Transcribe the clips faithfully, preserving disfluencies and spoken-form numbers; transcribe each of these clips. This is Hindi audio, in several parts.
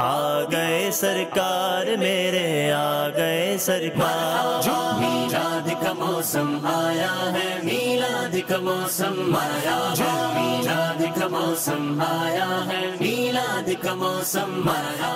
आ गए सरकार मेरे, आ गए सरकार। जो मीलाद का मौसम आया है, मीलाद का मौसम आया। जो मीलाद का मौसम आया है, मीलाद का मौसम आया।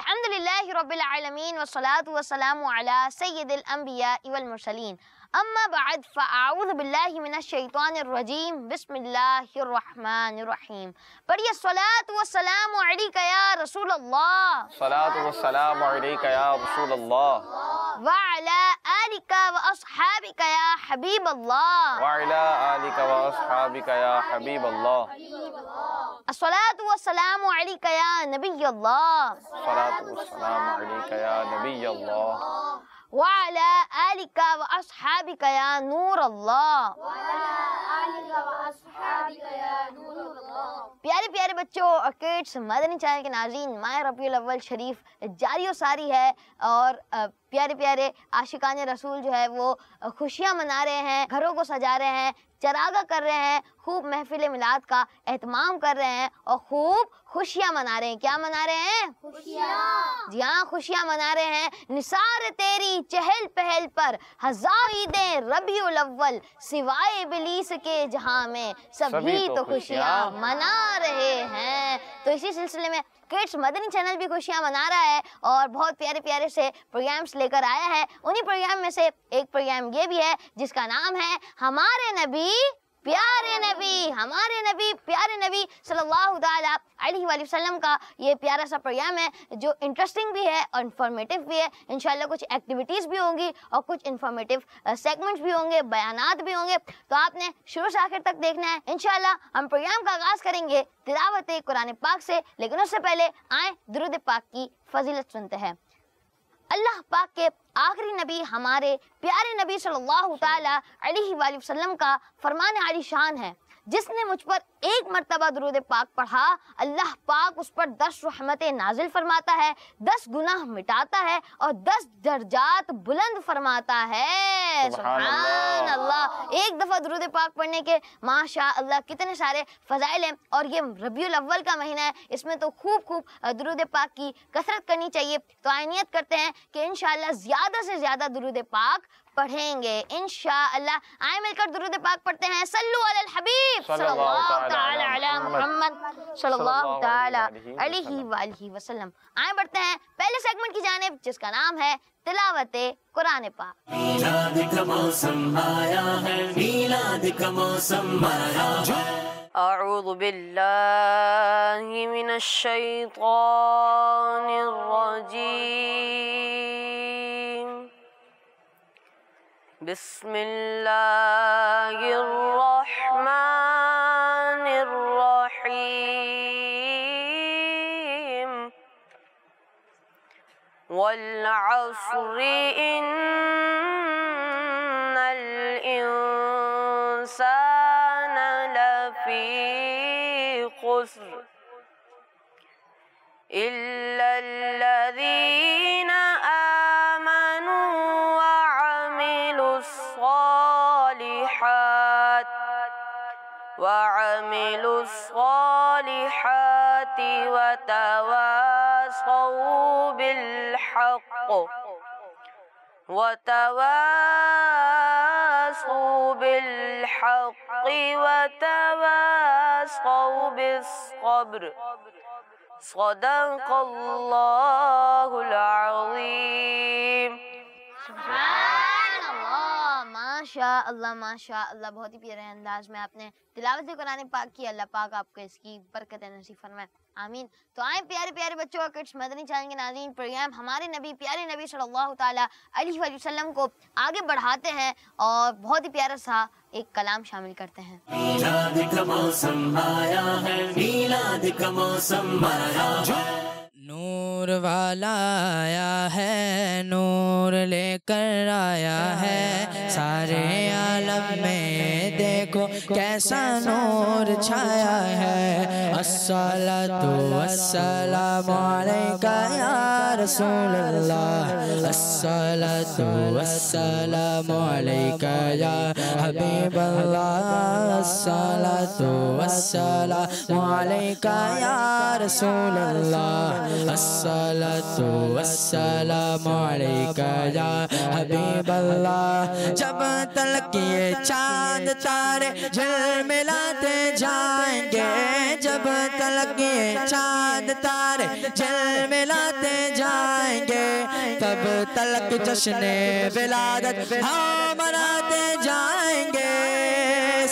अल्हम्दुलिल्लाह रब्बिल आलमीन वस्सलातु वस्सलामु अला सय्यिदिल अंबिया वल मुरसलीन। अम्मा बाद फ़अऊज़ु बिल्लाहि मिनश्शैतानिर्रजीम। बिस्मिल्लाहिर्रहमानिर्रहीम। पढ़िए सलातु व सलामु अलैका या रसूल अल्लाह। सलातु व सलामु अलैका या रसूल अल्लाह। व अला आलिका व अस्हाबिका या हबीब अल्लाह। व अला आलिका व अस्हाबिका या हबीब अल्लाह। अस्सलातु व सलामु अलैका या नबी अल्लाह। सलातु व सलामु अलैका या नबी अल्लाह। वाला आलिका व अस्हाबिका या नूर अल्लाह। प्यारे प्यारे बच्चों, किड्स मदनी चैनल के नाज़रीन, माय रबी उल अव्वल शरीफ जारी व सारी है और प्यारे प्यारे आशिकान रसूल जो है वो खुशियाँ मना रहे हैं, घरों को सजा रहे हैं, चरागा कर रहे हैं, खूब महफिल मिलाद का एहतमाम कर रहे हैं और खूब खुशियाँ मना रहे हैं। क्या मना रहे हैं? खुशियाँ। जी हाँ, खुशियाँ मना रहे हैं। निसार तेरी चहल पहल पर हज़ार ईदें रबी उल अव्वल, सिवाय इबलीस के जहाँ में सभी तो खुशियाँ मना रहे हैं। तो इसी सिलसिले में किड्स मदनी चैनल भी खुशियाँ मना रहा है और बहुत प्यारे प्यारे से प्रोग्राम्स लेकर आया है। उन्हीं प्रोग्राम में से एक प्रोग्राम ये भी है जिसका नाम है हमारे नबी प्यारे नबी। हमारे नबी प्यारे नबी सल्लल्लाहु तआला अलैहि वसल्लम का ये प्यारा सा प्रोग्राम है जो इंटरेस्टिंग भी है और इन्फॉर्मेटिव भी है। इंशाल्लाह कुछ एक्टिविटीज़ भी होंगी और कुछ इन्फॉर्मेटिव सेगमेंट्स भी होंगे, बयानात भी होंगे। तो आपने शुरू से आखिर तक देखना है। इंशाल्लाह हम प्रोग्राम का आगाज़ करेंगे तिलावत कुरान पाक से, लेकिन उससे पहले आए दुरूद पाक की फजीलत सुनते हैं। अल्लाह पाक के आखिरी नबी हमारे प्यारे नबी सल्लल्लाहु तआला अलैहि वसल्लम का फरमान आलिशान है, जिसने मुझ पर एक मरतबा दुरूद पाक पढ़ा, अल्लाह पाक उस पर दस रहमतें नाजिल फरमाता है, दस गुनाह मिटाता है और दस दर्जात बुलंद फरमाता है। सुभान अल्लाह। एक दफ़ा दुरूद पाक पढ़ने के माशा अल्लाह कितने सारे फ़ज़ाइल हैं और ये रबीउल अव्वल का महीना है, इसमें तो खूब खूब दुरूद पाक की कसरत करनी चाहिए। तो आयनियत करते हैं कि इंशाअल्लाह ज़्यादा से ज़्यादा दुरूद पाक पढ़ेंगे इंशाअल्लाह। आए मिलकर दुरूद पाक पढ़ते हैं। सल्लु अलल हबीब सल्लल्लाहु तआला अला मुहम्मद सल्लल्लाहु तआला अलैहि वालिहि वसल्लम। आए बढ़ते हैं पहले सेगमेंट की जानिब जिसका नाम है तिलावते कुरान पाक। मीलाद का मौसम आया है, मीलाद का मौसम आया है। अऊज़ु बिल्लाहि मिनश शैतानिर रजीम। बिस्मिल्लाहिर्रहमानिर्रहीम। वल्अस्रि इन्नल इंसान लफी खुस्र इल्लल्लज़ीना وعملوا الصالحات وتواصوا بالحق وتواصوا بالحق وتواصوا بالصبر صدق الله العظيم। माशाअल्लाह माशाअल्लाह, बहुत ही प्यारे अंदाज में आपने तिलावत कुरान पाक की। अल्लाह पाक आपको इसकी बरकत नसीब फरमाए, आमीन। तो आए प्यारे प्यारे बच्चों, किड्स मदनी चैनल के नाज़रीन, प्रोग्राम हमारे नबी प्यारे नबी सल्लल्लाहु तआला अलैहि वसल्लम को आगे बढ़ाते हैं और बहुत ही प्यारा सा एक कलाम शामिल करते हैं। मीलाद का मौसम आया है, मीलाद का मौसम आया है। नूर वाला आया है, नूर लेकर आया है, सारे आलम में देखो कैसा नूर छाया है। अस्सलातु वस्सलामु अलैका या रसूल अल्लाह। अस्सलातु वस्सलामु अलैका या हबीब अल्लाह। अस्सलातु वस्सलामु अलैका या रसूल अल्लाह। अस्सलातु वस्सलामु अलैका या हबीबल्लाह। जब तलक ये चाँद तारे झिलमिलाते जाएंगे, जब तलक ये चाँद तारे झिलमिलाते जाएंगे, तब तलक जश्ने विलादत हम मनाते जाएंगे।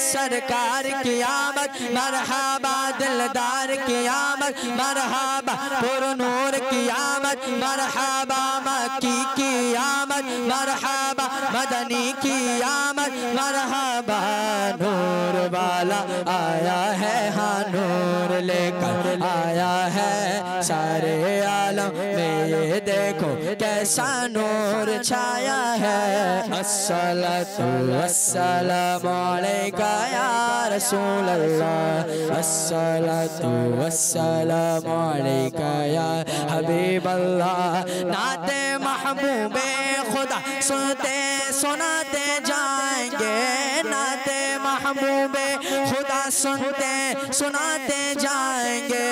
सरकार की आमद मरहबा, दिलदार की आमद मरहबा, पुरनूर की आमद मरहबा, मक्की की आमद मरहबा, मदनी की आमद मरहबा। नूर वाला आया है, हाँ नूर लेकर आया है, सारे आलम में ये देखो कैसा नूर छाया है। अस्सलातु वस्सलामु अलैका या रसूल अल्लाह, अस्सलातु वस्सलामु अलैका या हबीब अल्लाह। नाते महबूबे खुदा सुनते सुनाते जाएंगे, नाते महबूबे खुदा सुनते सुनाते जाएंगे,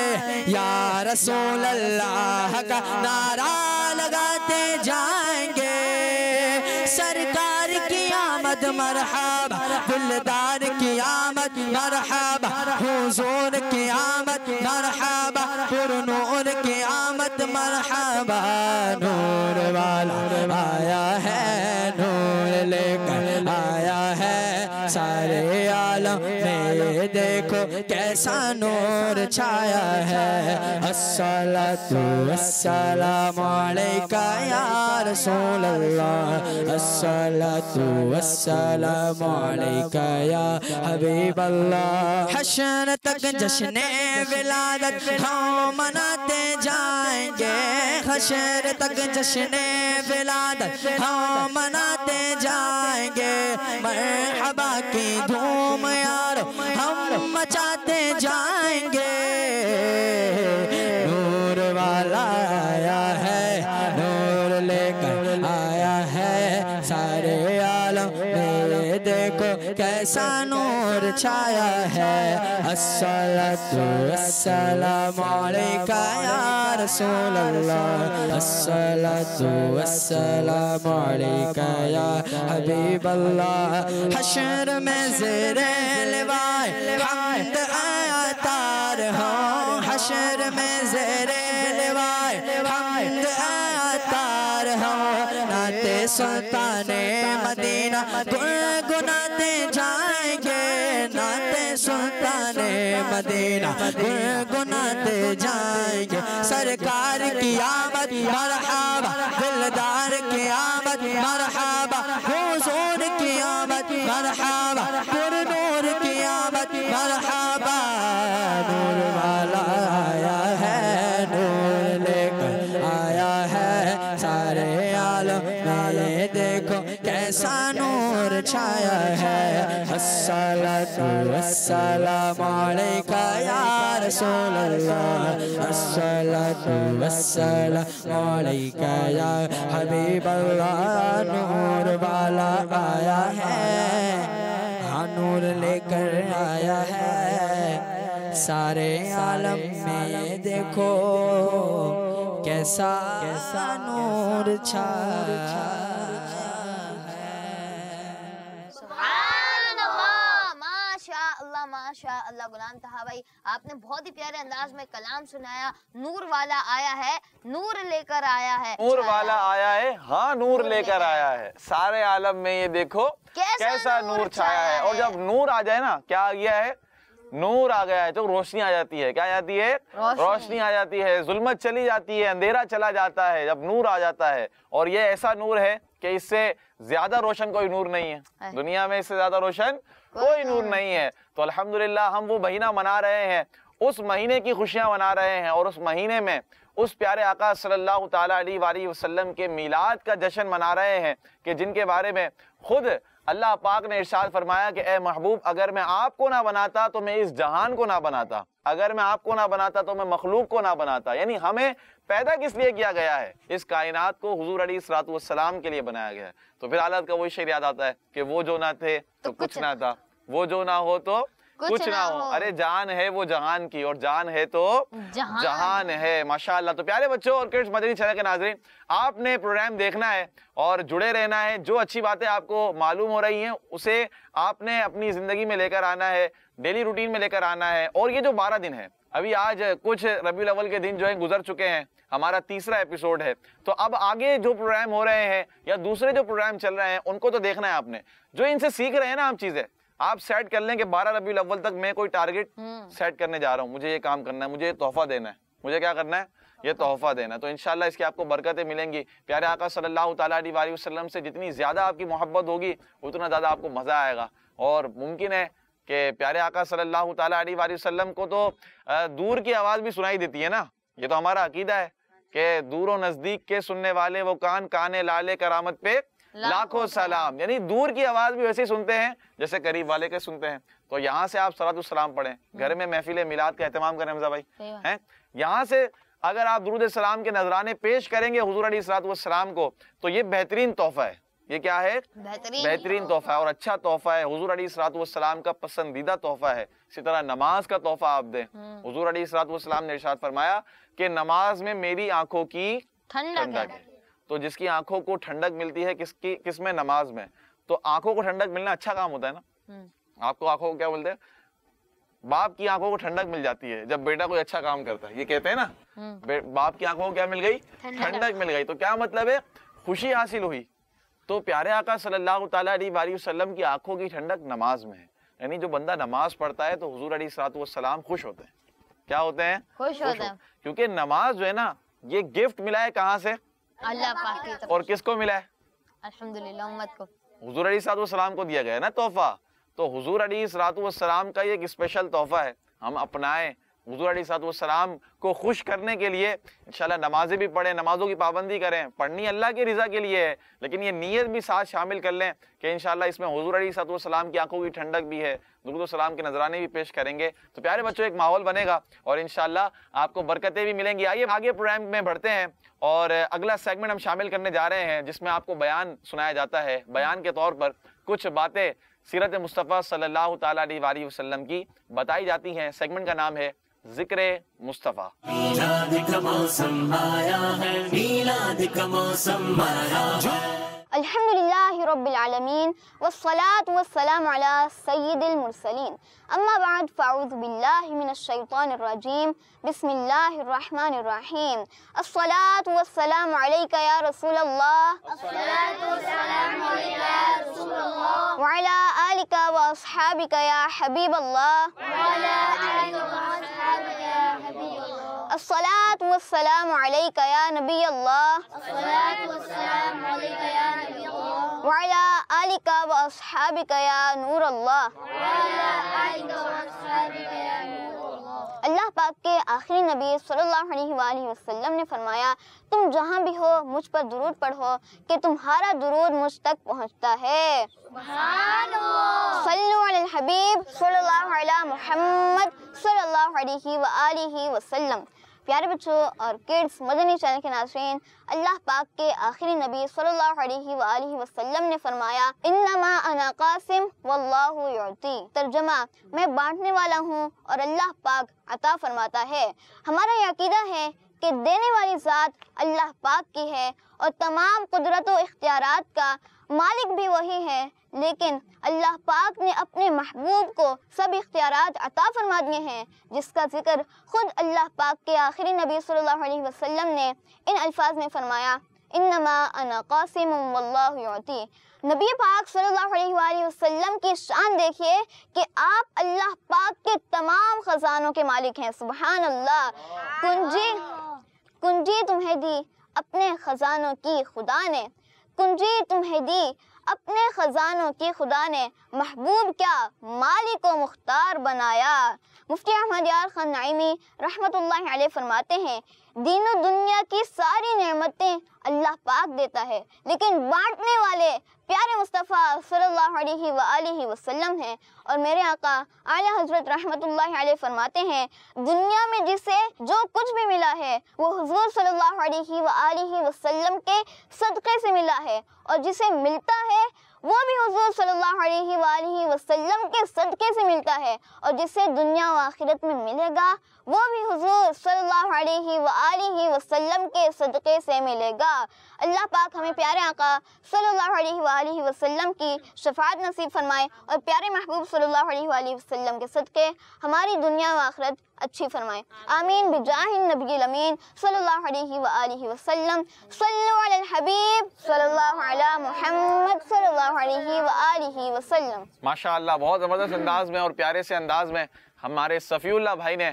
या रसूल अल्लाह का नारा लगाते जाएंगे। सरकार की आमद मरहबा, दिलदार की आमद मरहबा, हुजूर की आमद मरहबा, पुरनूर की आमद मरहबा। नूर वाला आया है, नूर लेकर आया है, सारे आलम में देखो कैसा नूर छाया है। अस्सलातु वस्सलामु अलैका या रसूल अल्लाह, अस्सलातु वस्सलामु अलैका या हबीब अल्लाह। हश्र तक जश्ने विलादत हम मनाते जाएंगे, हश्र तक जश्ने विलादत हम मनाते जाएंगे, मरहबा की धूम यारो हम मचाते जाएंगे। नूर वाला आया है, नूर लेकर आया है, सारे आलम में देखो कैसा नूर छाया है। अस्सलातु वस्सलामु अलैका या रसूल अल्लाह, अस्सलातु वस्सलामु अलैका या हबीब अल्लाह। हश्र में ज़ेरे लिवाए हमद आया तार हो, हश्र में ज़ेरे लिवाए हमद आया तार हो, नाते सुल्ताने मदीना गुनगुनाते जाएंगे, नाते सुल्ताने मदीना गुनगुनाते जाएंगे। सरकार की आमद मरहबा, दिलदार की आमद मरहबा, हुजूर की आमद मरहबा, पुरनूर की आमद मरहबा। नूर वाला आया है, नूर लेकर आया है, सारे आलम में देखो कैसा नूर छाया है। अस्सलातु वस्सलामु अलैका या रसूल अल्लाह, अस्सलातु वस्सलामु अलैका या हबीब अल्लाह। नूर वाला आया है, हाँ नूर लेकर आया है, सारे आलम में देखो कैसा कैसा नूर छाया। माशा अल्लाह गुलाम तहा भाई, आपने बहुत ही प्यारे अंदाज में कलाम सुनाया। नूर वाला आया है, नूर लेकर आया है, नूर वाला आया है, हाँ नूर लेकर आया है, सारे आलम में ये देखो कैसा नूर छाया है। और जब नूर आ जाए ना, क्या आ गया है, नूर आ गया है, तो रोशनी आ जाती है। क्या आ जाती है, रोशनी आ जाती है, जुल्मत चली जाती है, अंधेरा चला जाता है जब नूर आ जाता है। और ये ऐसा नूर है कि इससे ज्यादा रोशन कोई नूर नहीं है, दुनिया में इससे ज्यादा रोशन कोई नूर नहीं है। तो अल्हम्दुलिल्लाह हम वो महीना मना रहे हैं, उस महीने की खुशियां मना रहे हैं, और उस महीने में उस प्यारे आका सल्लल्लाहु ताला अलैहि वसल्लम के मीलाद का जश्न मना रहे हैं, कि जिनके बारे में खुद अल्लाह पाक ने इरशाद फरमाया कि ए महबूब, अगर मैं आपको ना बनाता तो मैं इस जहान को ना बनाता, अगर मैं आपको ना बनाता तो मैं मखलूक को ना बनाता। यानी हमें पैदा किस लिए किया गया है, इस कायनात को हुजूर अली सल्लल्लाहु अलैहि वसल्लम के लिए बनाया गया है। तो फिर आलत का वही शेर याद आता है कि वो जो ना थे तो कुछ ना था, वो जो ना हो तो कुछ ना हो, अरे जान है वो जहान की, और जान है तो जहान, जहान है। माशाल्लाह। तो प्यारे बच्चों और किड्स मदनी चैनल के नाजरीन, आपने प्रोग्राम देखना है और जुड़े रहना है। जो अच्छी बातें आपको मालूम हो रही हैं उसे आपने अपनी जिंदगी में लेकर आना है, डेली रूटीन में लेकर आना है। और ये जो बारह दिन है, अभी आज कुछ रबीउल अव्वल के दिन जो है गुजर चुके हैं, हमारा तीसरा एपिसोड है। तो अब आगे जो प्रोग्राम हो रहे हैं या दूसरे जो प्रोग्राम चल रहे हैं उनको तो देखना है आपने। जो इनसे सीख रहे हैं ना हम चीजें, आप सेट कर लें कि बारह रबीउल अव्वल तक मैं कोई टारगेट सेट करने जा रहा हूँ, मुझे ये काम करना है, मुझे ये तोहफा देना है, मुझे क्या करना है, ये तोहफा देना। तो इंशाल्लाह इसकी आपको बरकतें मिलेंगी। प्यारे आका सल्लल्लाहु अलैहि वसल्लम से जितनी ज्यादा आपकी मोहब्बत होगी उतना ज्यादा आपको मजा आएगा। और मुमकिन है कि प्यारे आका सल्लल्लाहु अलैहि वसल्लम को तो दूर की आवाज भी सुनाई देती है ना, ये तो हमारा अकीदा है कि दूर और नजदीक के सुनने वाले वो कान काने लाले करामत पे लाखों सलाम, यानी दूर की आवाज भी वैसे ही सुनते हैं जैसे करीब वाले के सुनते हैं। तो यहाँ से आप सलातु सलाम पढ़ें, घर में महफिल मिलाद का एहतमाम करें हमजा भाई हैं। यहाँ से अगर आप दुरूद सलाम के नजराने पेश करेंगे हुजूर अलैहिस्सलातु वस्सलाम को, तो ये बेहतरीन तोहफा है। ये क्या है? बेहतरीन तोहफा है और अच्छा तोहफा है, हुजूर अलैहिस्सलातु वस्सलाम का पसंदीदा तोहफा है। इसी तरह नमाज का तोहफा आप दें। हुजूर अलैहिस्सलातु वस्सलाम ने इरशाद फरमाया कि नमाज में मेरी आंखों की ठंडक है। तो जिसकी आंखों को ठंडक मिलती है किसकी, किसमें? नमाज में। तो आंखों को ठंडक मिलना अच्छा काम होता है ना। आपको आंखों को क्या बोलते हैं? बाप की आंखों को ठंडक मिल जाती है जब बेटा कोई अच्छा काम करता है, ये कहते हैं ना, बाप की आंखों को क्या मिल गई? ठंडक मिल गई। तो क्या मतलब है? खुशी हासिल हुई। तो प्यारे आका सल्लल्लाहु अलैहि वसल्लम की आंखों की ठंडक नमाज में है, यानी जो बंदा नमाज पढ़ता है तो हुजूर अलैहिस्सलातु वस्सलाम खुश होते हैं। क्या होते हैं? खुश होते हैं, क्योंकि नमाज जो है ना, ये गिफ्ट मिला है कहाँ से? अल्लाह पाक की तरफ। और किसको मिला है? अल्हम्दुलिल्लाह उम्मत को, हुजूर अलैहिस्सलातु वस्सलाम को दिया गया है ना तोहफा। तो हुजूर अलैहिस्सलातु वस्सलाम का ये एक स्पेशल तोहफा है, हम अपनाएं। हुजूर अलैहिस्सलातु वस्सलाम को खुश करने के लिए इंशाल्लाह नमाजें भी पढ़ें, नमाजों की पाबंदी करें। पढ़नी अल्लाह की रजा के लिए है, लेकिन ये नीयत भी साथ शामिल कर लें कि इंशाल्लाह इसमें हुजूर अलैहिस्सलातु वस्सलाम की आंखों की ठंडक भी है, दुरूद और सलाम के नजराने भी पेश करेंगे। तो प्यारे बच्चों एक माहौल बनेगा और इंशाल्लाह आपको बरकतें भी मिलेंगी। आइए आगे प्रोग्राम में बढ़ते हैं और अगला सेगमेंट हम शामिल करने जा रहे हैं जिसमें आपको बयान सुनाया जाता है। बयान के तौर पर कुछ बातें सीरत मुस्तफ़ा सल्लल्लाहु ताला अलैहि वसल्लम की बताई जाती हैं। सेगमेंट का नाम है जिक्रे मुस्तफ़ा। अल्हम्दुलिल्लाहि रब्बिल आलमीन वस्सलातु वस्सलामु अला सय्यिदिल मुरसलीन अम्मा बाद फ़ाऊज़ु बिल्लाहि मिनश शैतानिर रजीम बिस्मिल्लाहिर रहमानिर रहीम अस्सलातु वस्सलामु अलैका या रसूलल्लाह अस्सलातु वस्सलामु अलैका या रसूलल्लाह व अला आलिका व अस्हाबिका या हबीबल्लाह व अला आलिका व अस्हाबिका या हबीबल्लाह अस्सलातु वस्सलामु अलैका या नबीयल्लाह अस्सलातु वस्सलामु अलैका या नबीयल्लाह व अला आलिका व अस्हाबिका या नूरल्लाह व अला आलिका व अस्हाबिका या नूरल्लाह। अल्लाह पाक के आखिरी नबी सल्लल्लाहु अलैहि वसल्लम ने फरमाया, तुम जहाँ भी हो मुझ पर दुरूद पढ़ो कि तुम्हारा दुरूद मुझ तक पहुँचता है। सल्लु अलल हबीब सल्लल्लाहु अलैहि मुहम्मद सल्लल्लाहु अलैहि व आलिहि वसल्लम। प्यारे बच्चों और किड्स मदनी चैनल के नाज़रीन, अल्लाह पाक के आखिरी नबी सल्लल्लाहु अलैहि व आलिहि वसल्लम ने फरमाया, इन्नमा अना कासिम वल्लाहु युती। तर्जमा, मैं बांटने वाला हूँ और अल्लाह पाक अता फरमाता है। हमारा यह अक़ीदा है कि देने वाली ज़ात अल्लाह पाक की है और तमाम कुदरत व इख्तियारात का मालिक भी वही है, लेकिन अल्लाह पाक ने अपने महबूब को सब इख्तियारात अता फरमा दिए हैं, जिसका जिक्र खुद अल्लाह पाक के आखिरी नबी सल्लल्लाहु अलैहि वसल्लम ने इन अल्फाज में फरमाया, इन्नमा अना कासिम वल्लाहु युती। नबी पाक सल्लल्लाहु अलैहि वसल्लम की शान देखिए कि आप अल्लाह पाक के तमाम खजानों के मालिक हैं। सुभान अल्लाह। कुंजी कुंजी तुम्हें दी अपने खजानों की खुदा ने, कुंजी तुम्हें दी अपने खजानों की खुदा ने, महबूब क्या मालिक व मुख्तार बनाया। मुफ्ती अहमद यार खान नाइमी रहमतुल्लाह अलैह फरमाते हैं, दीनो दुनिया की सारी नेमतें अल्लाह पाक देता है, लेकिन बांटने वाले प्यारे मुस्तफ़ा सल्लल्लाहु अलैहि व आलिहि वसल्लम हैं। और मेरे आका आला हजरत रहमतुल्लाह अलैह फरमाते हैं, दुनिया में जिसे जो कुछ भी मिला है वो हुजूर सल्लल्लाहु अलैहि व आलिहि वसल्लम के सदक़े से मिला है, और जिसे मिलता है वो भी हुजूर सल्लल्लाहु अलैहि वसल्लम के सदक़े से मिलता है और जिसे दुनिया व आखिरत में मिलेगा वो भी हुजूर सल्लल्लाहु अलैहि वसल्लम के सदक़े से मिलेगा। अल्लाह पाक हमें प्यारे आका सल्लल्लाहु अलैहि वसल्लम की शफाअत नसीब फरमाए और प्यारे महबूब सल्लल्लाहु अलैहि वसल्लम के सदक़े हमारी दुनिया व आखिरत अच्छी फरमाए। आमीन बिजाहिन नबील अमीन सल्लल्लाहु अलैहि वसल्लम। सल्लु अलल हबीब सल्लल्लाहु अला मुहम्मद सल्लल्लाहु अलैहि वसल्लम। माशाअल्लाह बहुत ज़बरदस्त अंदाज में और प्यारे से अंदाज में हमारे सफ़ीउल्लाह भाई ने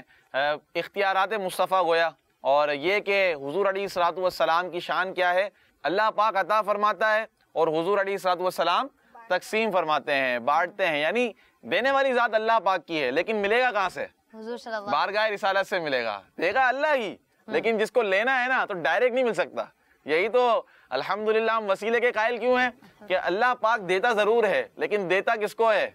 इख्तियारात मुस्तफ़ा गोया और ये कि हुजूर अलैहिस्सलातु वस्सलाम की शान क्या है, अल्लाह पाक अता फरमाता है और हुजूर अलैहिस्सलातु वस्सलाम तकसीम फरमाते हैं, बांटते हैं, यानी देने वाली ज़ात अल्लाह पाक की है। लेकिन मिलेगा कहाँ से? बारगाह रिसालत से मिलेगा, देगा अल्लाह ही। लेकिन जिसको लेना है ना तो डायरेक्ट नहीं मिल सकता। यही तो अल्हम्दुलिल्लाह हम वसीले के कायल क्यों हैं कि अल्लाह पाक देता ज़रूर है लेकिन देता किसको है?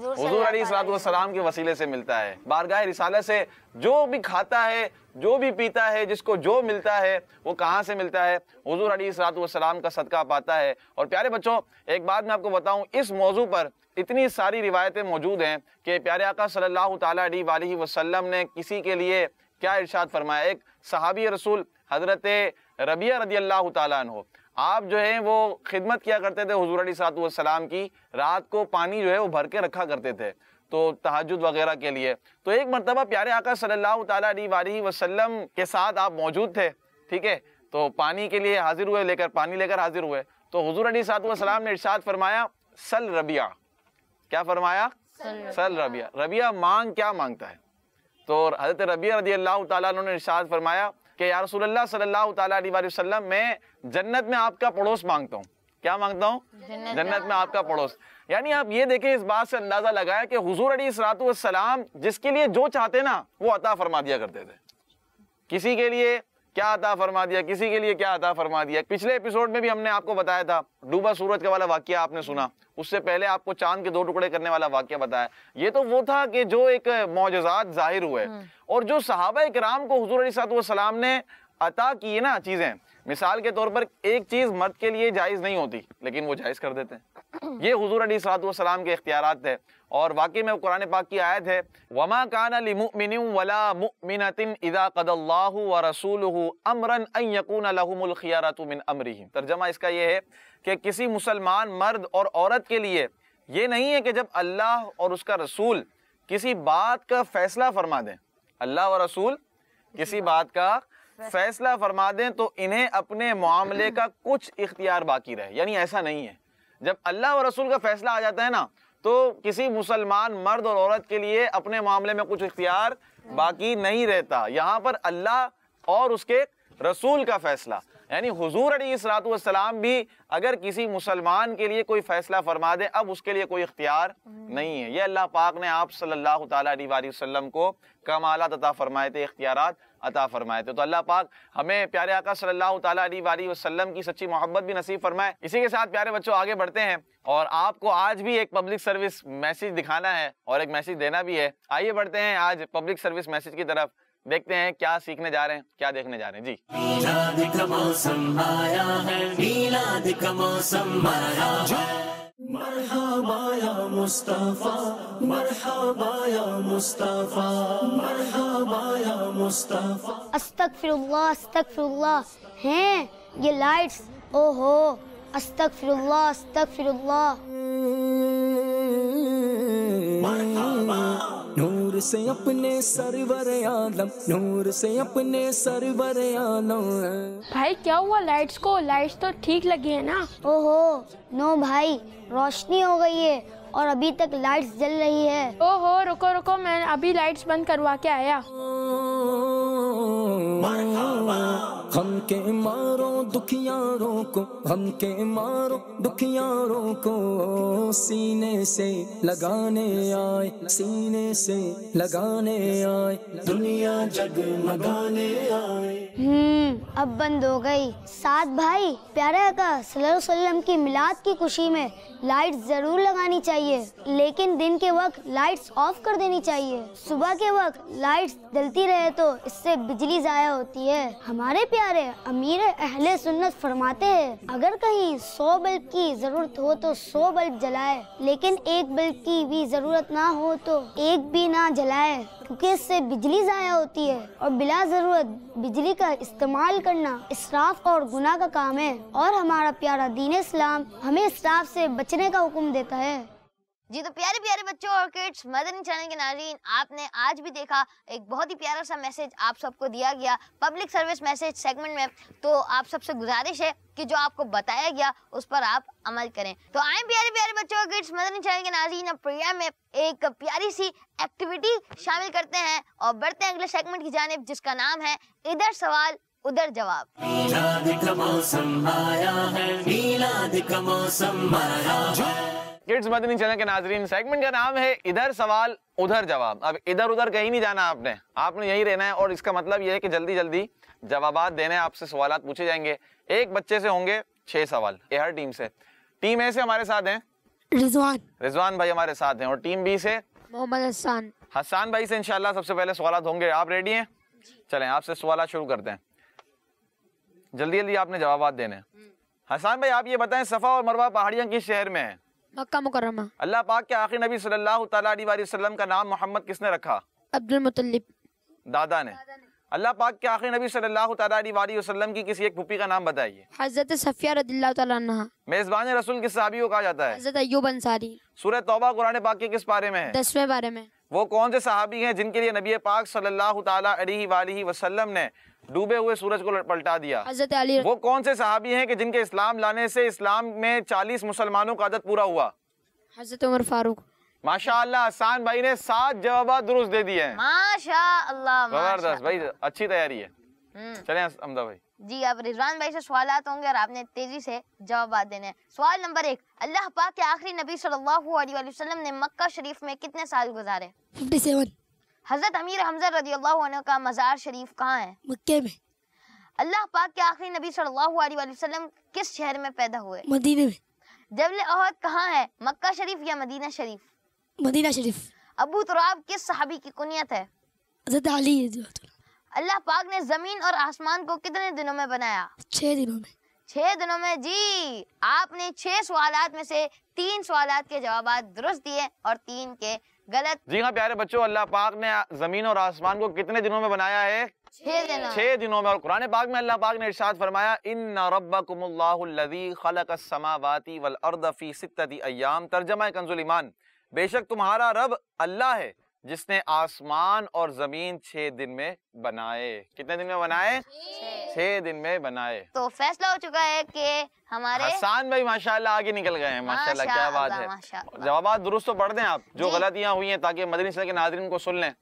हुजूर अलैहिस्सलाम के वसीले से मिलता है। बारगाह रिसालत से जो भी खाता है, जो भी पीता है, जिसको जो मिलता है वो कहाँ से मिलता है? हुजूर अलैहिस्सलाम का सदका पाता है। और प्यारे बच्चों एक बात मैं आपको बताऊँ, इस मौजू पर इतनी सारी रिवायतें मौजूद हैं कि प्यारे आका सल्लल्लाहु ताला अलैहि वसल्लम ने किसी के लिए क्या इरशाद फरमाया। एक सहाबी रसूल हज़रत रबिया रदियल्लाहु ताला अन्हो आप जो है वो खिदमत किया करते थे हुजूर अलैहिस्सलाम की, रात को पानी जो है वो भर के रखा करते थे तो तहज्जुद वगैरह के लिए। तो एक मरतबा प्यारे आका सल्लल्लाहु ताला अलैहि वसल्लम के साथ आप मौजूद थे, ठीक है, तो पानी के लिए हाजिर हुए, लेकर पानी लेकर हाजिर हुए तो हुजूर अलैहिस्सलाम ने इरशाद फरमाया सल रबिया। क्या फरमाया? सल रबिया। रबिया मांग, क्या मांगता है? तो हज़रत रबिया रदियल्लाहु ताला अन्हु ने इरशाद फरमाया कि या रसूलल्लाह सल्लल्लाहु ताला अलैहि वसल्लम मैं जन्नत में आपका पड़ोस मांगता हूँ। क्या मांगता हूँ? जन्नत, जन्नत में आपका पड़ोस। यानी आप ये देखें, इस बात से अंदाज़ा लगाया कि हुजूर अलैहिस्सलाम जिसके लिए जो चाहते ना वो अता फरमा दिया करते थे। किसी के लिए क्या अता फरमा दिया, किसी के लिए क्या अता फरमा दिया। पिछले एपिसोड में भी हमने आपको बताया था डूबा सूरज का वाला वाक़या आपने सुना, उससे पहले आपको चांद के दो टुकड़े करने वाला वाक़या बताया। ये तो वो था कि जो एक मौजज़ात ज़ाहिर हुए और जो सहाबा इकराम को हुजूर अलैहिस्सलाम ने अता किए ना चीज़ें। मिसाल के तौर पर एक चीज़ मर्द के लिए जायज़ नहीं होती लेकिन वो जायज़ कर देते हैं, ये हुजूर अलैहिस्सलाम के इख्तियारात थे। और वाकई में कुरान पाक की आयत है वमा काना लिमुमिन वला मुमिनतिन इज़ा क़दल्लाहु व रसूलुहु अमरन अन यकूना लहुमुल खियारतु मिन अमरिहिम। तर्जमा इसका ये है कि किसी मुसलमान मर्द और औरत के लिए ये नहीं है कि जब अल्लाह और उसका रसूल किसी बात का फैसला फरमा दें, अल्लाह और रसूल किसी बात का फैसला फरमा दें तो इन्हें अपने मामले का कुछ इख्तियार बाकी रहे। यानी ऐसा नहीं है, जब अल्लाह और रसूल का फैसला आ जाता है ना तो किसी मुसलमान मर्द और औरत के लिए अपने मामले में कुछ इख्तियार बाकी नहीं रहता। यहाँ पर अल्लाह और उसके रसूल का फैसला, यानी हुजूर अलैहिस्सलाम भी अगर किसी मुसलमान के लिए कोई फैसला फरमा दे अब उसके लिए कोई इख्तियार नहीं है। यह अल्लाह पाक ने आप सल्लल्लाहु ताला अलैहि वसल्लम को कमालात अता फरमाए थे, इख्तियारात अता फरमाए थे। तो अल्लाह पाक हमें प्यारे आका सल्लल्लाहु ताला अलैहि वसल्लम की सच्ची मोहब्बत भी नसीब फरमाए। इसी के साथ प्यारे बच्चों आगे बढ़ते हैं और आपको आज भी एक पब्लिक सर्विस मैसेज दिखाना है और एक मैसेज देना भी है। आइए बढ़ते हैं आज पब्लिक सर्विस मैसेज की तरफ, देखते हैं क्या सीखने जा रहे हैं, क्या देखने जा रहे हैं। जी मीलाद का मौसम आया है, मीलाद का मौसम आया है। मरहबा या मुस्तफा, मरहबा या मुस्तफा, मरहबा या मुस्तफा। अस्तगफिरुल्लाह अस्तगफिरुल्लाह हैं ये लाइट्स, ओहो अस्तगफिरुल्लाह अस्तगफिरुल्लाह। नूर से अपने सरवर आलम, नूर से अपने सरवर आलम। भाई क्या हुआ लाइट्स को? लाइट्स तो ठीक लगी है ना? ओहो नो भाई, रोशनी हो गई है और अभी तक लाइट्स जल रही है। ओहो रुको रुको, मैं अभी लाइट्स बंद करवा के आया। हम के मारो दुखियारों को, हम के मारो दुखियारों को, सीने से लगाने आए, सीने से लगाने आए, दुनिया जगमगाने आए। हम्म अब बंद हो गई। साथ भाई प्यारे आका सल्लल्लाहु अलैहि वसल्लम की मिलाद की खुशी में लाइट्स जरूर लगानी चाहिए लेकिन दिन के वक्त लाइट्स ऑफ कर देनी चाहिए। सुबह के वक्त लाइट्स जलती रहे तो इससे बिजली ज़ाया होती है। हमारे प्यारे अमीर अहले सुन्नत फरमाते हैं, अगर कहीं सौ बल्ब की जरूरत हो तो सौ बल्ब जलाए, लेकिन एक बल्ब की भी जरूरत ना हो तो एक भी ना जलाए, क्योंकि इससे बिजली ज़ाया होती है और बिला जरूरत बिजली का इस्तेमाल करना इसराफ और गुनाह का काम है। और हमारा प्यारा दीन इस्लाम हमें इसराफ से बचने का हुक्म देता है। जी तो प्यारे प्यारे बच्चों और किड्स मदनी चैनल के नाज़रीन, आपने आज भी देखा एक बहुत ही प्यारा सा मैसेज आप सबको दिया गया पब्लिक सर्विस मैसेज सेगमेंट में। तो आप सबसे गुजारिश है कि जो आपको बताया गया उस पर आप अमल करें। तो आए प्यारे प्यारे बच्चों किड्स मदनी चैनल के नाज़रीन, अब प्रोग्राम में एक प्यारी सी एक्टिविटी शामिल करते हैं और बढ़ते हैं अगले सेगमेंट की जानिब, जिसका नाम है इधर सवाल उधर जवाब। किड्स मदनी चैनल के नाजरीन, सेगमेंट का नाम है इधर सवाल उधर जवाब। अब इधर उधर कहीं नहीं जाना आपने, आपने यहीं रहना है। और इसका मतलब यह है कि जल्दी जल्दी जवाबात देने, आपसे सवाल पूछे जाएंगे। एक बच्चे से होंगे छह सवाल, ये हर टीम से। टीम ए से हमारे साथ हैं रिजवान रिजवान भाई हमारे साथ हैं, और टीम बी से मोहम्मद हसन हसन भाई से इंशाल्लाह सबसे पहले सवाल होंगे। आप रेडी हैं? चलें आपसे सवाल शुरू करते हैं, जल्दी जल्दी आपने जवाबात देने। हसन भाई आप ये बताएं, सफा और मरवा पहाड़ियाँ किस शहर में है? मक्का मुकर्रमा। अल्लाह पाक के आखिरी नबी सल्लल्लाहु अलैहि वसल्लम का नाम मोहम्मद किसने रखा? अब्दुल मुत्तलिब, दादा ने। अल्लाह पाक के आखिरी नबी सल्लल्लाहु अलैहि वसल्लम की किसी एक फूफी का नाम बताइए। हजरत सफिया रदिल्लाहु तआला अन्हा। मेजबान रसूल किस सहाबी को कहा जाता है? हजरत अय्यूब अंसारी। सूरह तौबा कुरान पाक के किस पारे में है? दसवें पारे में। वो कौन से सहाबी हैं जिनके लिए नबी पाक सल्लल्लाहु अलैहि वसल्लम ने डूबे हुए सूरज को पलटा दिया? हजरत अली। वो कौन से सहाबी हैं कि जिनके इस्लाम लाने से इस्लाम में चालीस मुसलमानों का अदद पूरा हुआ? हजरत उमर फारूक। माशाअल्लाह आसान भाई ने सात जवाब दुरुस्त दे दिए हैं। माशाअल्लाह जबरदस्त भाई, अच्छी तैयारी है। चलें अमदा भाई। जी अब रिजवान भाई से सवाल होंगे और आपने तेजी से जवाब देने। सवाल नंबर एक, अल्लाह पाक के आखिरी नबी सल्लल्लाहु अलैहि वसल्लम ने मक्का शरीफ में कितने साल गुजारे? सत्तावन। हजरत अमीर हमजा रदियल्लाहु अन्हु का मज़ार शरीफ कहाँ है? मक्के में। अल्लाह पाक के आखिरी नबी सल्लल्लाहु अलैहि वसल्लम किस शहर में पैदा हुए? मदीने में। जबल अहद कहाँ है, मक्का शरीफ या मदीना शरीफ? मदीना शरीफ। अबू तुराब किस सहाबी की कुनियत है? हज़रत अली। अल्लाह पाक ने जमीन और आसमान को कितने दिनों में बनाया? छह दिनों में। छह दिनों में। जी आपने छह सवालात में से तीन सवालात के जवाब दुरुस्त दिए और तीन के गलत। जी हाँ प्यारे बच्चों, अल्लाह पाक ने जमीन और आसमान को कितने दिनों में बनाया है? छह दिनों। छह दिनों में। और कुरान पाक में अल्लाह पाक ने इरशाद फरमाया, इन्ना रब्बकुमुल्लाहु लज़ी खलक़स समावाति वल अर्द फ़ी सित्तति अय्याम। तर्जमा कंजुल ईमान, बेशक तुम्हारा रब अल्लाह है जिसने आसमान और जमीन छह दिन में बनाए। कितने दिन में बनाए? छह दिन में बनाए। तो फैसला हो चुका है कि हमारे हसन भाई माशाल्लाह आगे निकल गए हैं। माशाल्लाह क्या बात है, जवाब दुरुस्त तो पढ़ दें आप, जो गलतियां हुई हैं ताकि मदनी चैनल के नाज़रीन को सुन लें।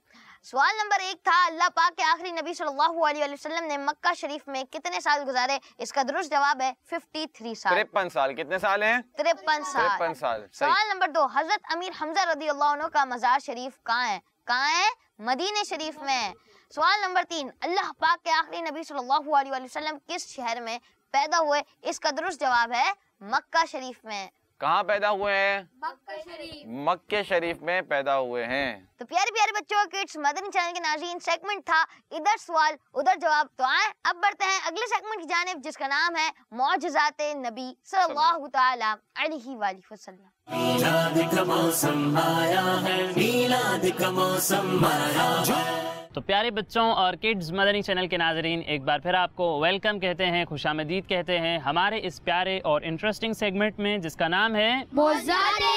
सवाल नंबर एक था, अल्लाह पाक के आखिरी नबी सल्लल्लाहु अलैहि वसल्लम ने मक्का शरीफ में कितने साल गुजारे? इसका दुरुस्त जवाब है तिरेपन साल। तिरेपन साल। कितने साल हैं? तिरेपन साल। तिरेपन साल। सवाल नंबर दो, हजरत अमीर हमजा रदियल्लाहु अन्हु का मज़ार शरीफ कहाँ है? कहाँ है? मदीने शरीफ में। सवाल नंबर तीन, अल्लाह पाक के आखिरी नबी सल्लल्लाहु अलैहि वसल्लम किस शहर में पैदा हुए? इसका दुरुस्त जवाब है मक्का शरीफ में। कहाँ पैदा हुए हैं? मक्का शरीफ। मक्के शरीफ में पैदा हुए हैं। तो प्यारे प्यारे बच्चों किड्स मदनी चैनल के नाज़रीन, सेगमेंट था इधर सवाल उधर जवाब। तो आए अब बढ़ते हैं अगले सेगमेंट की जानिब, जिसका नाम है मौजज़ाते नबी सल्लल्लाहु तआला अलैहि वसल्लम। तो प्यारे बच्चों और किड्स मदनी चैनल के नाज़रीन, एक बार फिर आपको वेलकम कहते हैं, खुशामदीद कहते हैं हमारे इस प्यारे और इंटरेस्टिंग सेगमेंट में, जिसका नाम है मौजज़ाते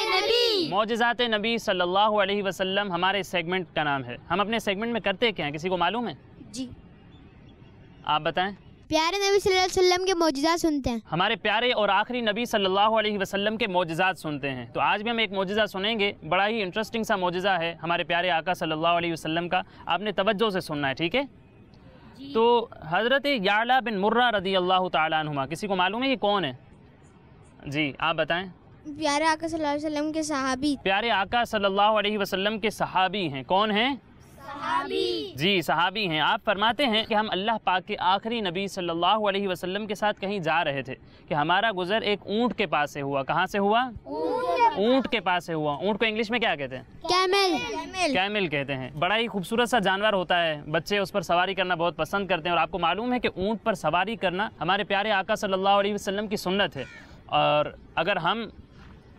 नबी सल्लल्लाहु अलैहि वसल्लम। हमारे इस सेगमेंट का नाम है। हम अपने सेगमेंट में करते क्या हैं, किसी को मालूम है? जी आप बताएं। प्यारे नबी सल्लल्लाहु अलैहि वसल्लम के मौजज़ात सुनते हैं। हमारे प्यारे और आखिरी नबी सल्लल्लाहु अलैहि वसल्लम के मौजज़ात सुनते हैं। तो आज भी हम एक मौजज़ा सुनेंगे, बड़ा ही इंटरेस्टिंग सा मौजज़ा है हमारे प्यारे आका सल्लल्लाहु अलैहि वसल्लम का। आपने तवज्जो से सुनना है, ठीक है? तो हज़रत याला बिन मुर्रा रदियल्लाहु तआला अन्हुमा, किसी को मालूम है ये कौन है? जी आप बताएँ। प्यारे आका सल्लल्लाहु अलैहि वसल्लम के सहाबी। प्यारे आका सल्लल्लाहु अलैहि वसल्लम के सहाबी हैं। कौन हैं? सहाबी। जी सहाबी हैं। आप फरमाते हैं कि हम अल्लाह पाक के आखिरी नबी सल्लल्लाहु अलैहि वसल्लम के साथ कहीं जा रहे थे कि हमारा गुजर एक ऊँट के पास से हुआ। कहाँ से हुआ? ऊँट के पास से हुआ। ऊँट को इंग्लिश में क्या कहते हैं? कैमल। कैमल कहते हैं। बड़ा ही खूबसूरत सा जानवर होता है, बच्चे उस पर सवारी करना बहुत पसंद करते हैं। और आपको मालूम है कि ऊँट पर सवारी करना हमारे प्यारे आका सल्लल्लाहु अलैहि वसल्लम की सुन्नत है। और अगर हम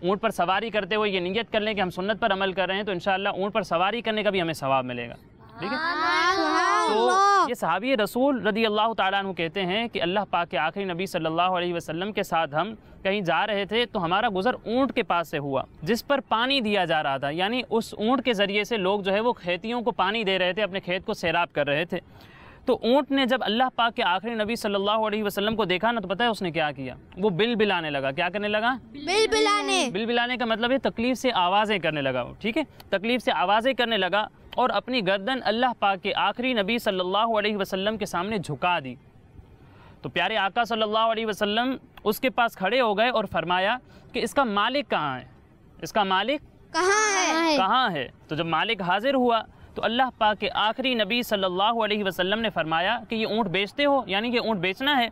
ऊँट पर सवारी करते हुए ये नियत कर लें कि हम सुन्नत पर अमल कर रहे हैं तो इंशाअल्लाह ऊँट पर सवारी करने का भी हमें सवाब मिलेगा। ठीक है। तो ये सहाबी रसूल रदी अल्लाह ताला अन्हु कहते हैं कि अल्लाह पाक के आखिरी नबी सल्लल्लाहु अलैहि वसल्लम के साथ हम कहीं जा रहे थे तो हमारा गुज़र ऊँट के पास से हुआ जिस पर पानी दिया जा रहा था। यानी उस ऊँट के ज़रिए से लोग जो है वो खेतियों को पानी दे रहे थे, अपने खेत को सैराब कर रहे थे। तो ऊँट ने जब अल्लाह पाक के आखिरी नबी सल्लल्लाहु अलैहि वसल्लम को देखा ना तो पता है उसने क्या किया? वो बिल बिलाने लगा। क्या करने लगा? बिल बिलाने। बिल बिलाने का मतलब है तकलीफ़ से आवाज़ें करने लगा। ठीक है, तकलीफ़ से आवाज़ें करने लगा और अपनी गर्दन अल्लाह पाक के आखिरी नबी सल्लल्लाहु अलैहि वसल्लम के सामने झुका दी। तो प्यारे आका सल्लल्लाहु अलैहि वसल्लम उसके पास खड़े हो गए और फरमाया कि इसका मालिक कहाँ है? इसका मालिक कहाँ है? कहाँ है? तो जब मालिक हाजिर हुआ तो अल्लाह पाक के आखिरी नबी सल्लल्लाहु अलैहि वसल्लम ने फरमाया कि ये ऊँट बेचते हो, यानी कि ऊँट बेचना है?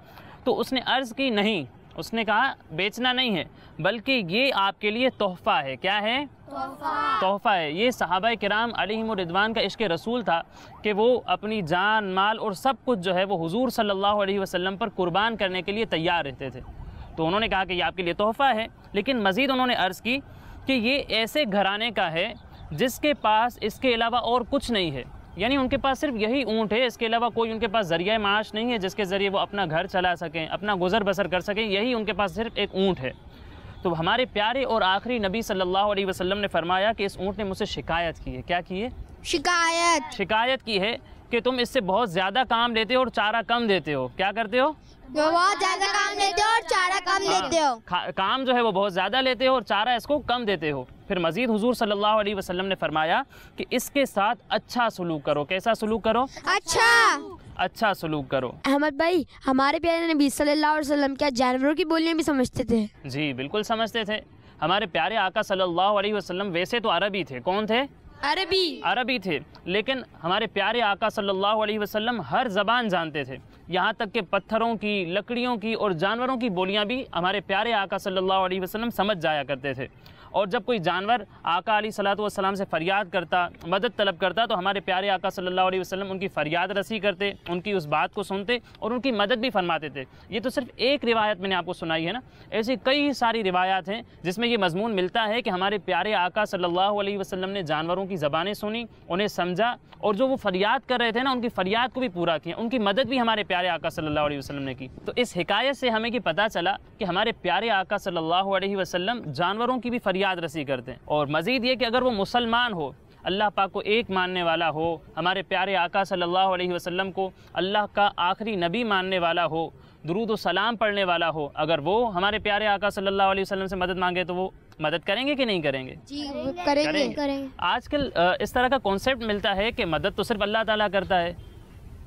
तो उसने अर्ज़ की नहीं, उसने कहा बेचना नहीं है बल्कि ये आपके लिए तोहफ़ा है। क्या है? तोहफ़ा है। ये सहाबा किराम अलैहिम रिदवान का इश्क़ रसूल था कि वो अपनी जान माल और सब कुछ जो है वो हुजूर सल्लल्लाहु अलैहि वसल्लम पर कुर्बान करने के लिए तैयार रहते थे। तो उन्होंने कहा कि ये आपके लिए तोहफ़ा है। लेकिन मज़ीद उन्होंने अर्ज़ की कि ये ऐसे घराने का है जिसके पास इसके अलावा और कुछ नहीं है, यानी उनके पास सिर्फ यही ऊँट है, इसके अलावा कोई उनके पास ज़रिया माश नहीं है जिसके ज़रिए वो अपना घर चला सकें, अपना गुज़र बसर कर सकें। यही उनके पास सिर्फ एक ऊँट है। तो हमारे प्यारे और आखिरी नबी सल्लल्लाहु अलैहि वसल्लम ने फरमाया कि इस ऊँट ने मुझसे शिकायत की है। क्या की है? शिकायत। शिकायत की है कि तुम इससे बहुत ज़्यादा काम लेते हो और चारा कम देते हो। क्या करते हो? बहुत ज़्यादा काम लेते हो और चारा कम देते हो। काम जो है वो बहुत ज़्यादा लेते हो और चारा इसको कम देते हो। फिर मज़ीद हुजूर सल्लल्लाहु अलैहि वसल्लम ने फरमाया कि इसके साथ अच्छा सलूक करो। कैसा सलूक करो? अच्छा अच्छा सलूक करो। अहमद भाई, हमारे प्यारे नबी सल्लल्लाहु अलैहि वसल्लम क्या जानवरों की बोलियाँ भी समझते थे? जी बिल्कुल समझते थे। हमारे प्यारे आका सल्लल्लाहु अलैहि वसल्लम वैसे तो अरबी थे। कौन थे? अरबी। अरबी थे, लेकिन हमारे प्यारे आका सल्लल्लाहु अलैहि वसल्लम हर ज़बान जानते थे। यहाँ तक कि पत्थरों की, लकड़ियों की और जानवरों की बोलियाँ भी हमारे प्यारे आका सल्लल्लाहु अलैहि वसल्लम समझ जाया करते थे। और जब कोई जानवर आका अली सल्लल्लाहु अलैहि वसल्लम से फ़रियाद करता, मदद तलब करता, तो हमारे प्यारे आका सल्लल्लाहु अलैहि वसल्लम उनकी फ़रियाद रसी करते, उनकी उस बात को सुनते और उनकी मदद भी फरमाते थे। ये तो सिर्फ एक रिवायत मैंने आपको सुनाई है ना, ऐसी कई सारी रिवायात हैं जिसमें ये मजमून मिलता है कि हमारे प्यारे आका सल्लल्लाहु अलैहि वसल्लम ने जानवरों की ज़बानें सुनी, उन्हें समझा और जो वो फ़रियाद कर रहे थे ना उनकी फ़रियाद को भी पूरा किया। उनकी मदद भी हमारे प्यारे आका सल्लल्लाहु अलैहि वसल्लम ने की। तो इस हिकायत से हमें ये पता चला कि हमारे प्यारे आका सल्लल्लाहु अलैहि वसल्लम जानवरों की भी याद रसी करते हैं। और मज़ीद ये कि अगर वो मुसलमान हो, अल्लाह पाक को एक मानने वाला हो, हमारे प्यारे आका सल्लल्लाहु अलैहि वसल्लम को अल्लाह का आखिरी नबी मानने वाला हो, दुरूद व सलाम पढ़ने वाला हो, अगर वो हमारे प्यारे आका सल्लल्लाहु अलैहि वसल्लम से मदद मांगे तो वो मदद करेंगे कि नहीं करेंगे? जी करेंगे, करेंगे।, करेंगे। आजकल इस तरह का कॉन्सेप्ट मिलता है कि मदद तो सिर्फ अल्लाह ताला करता है।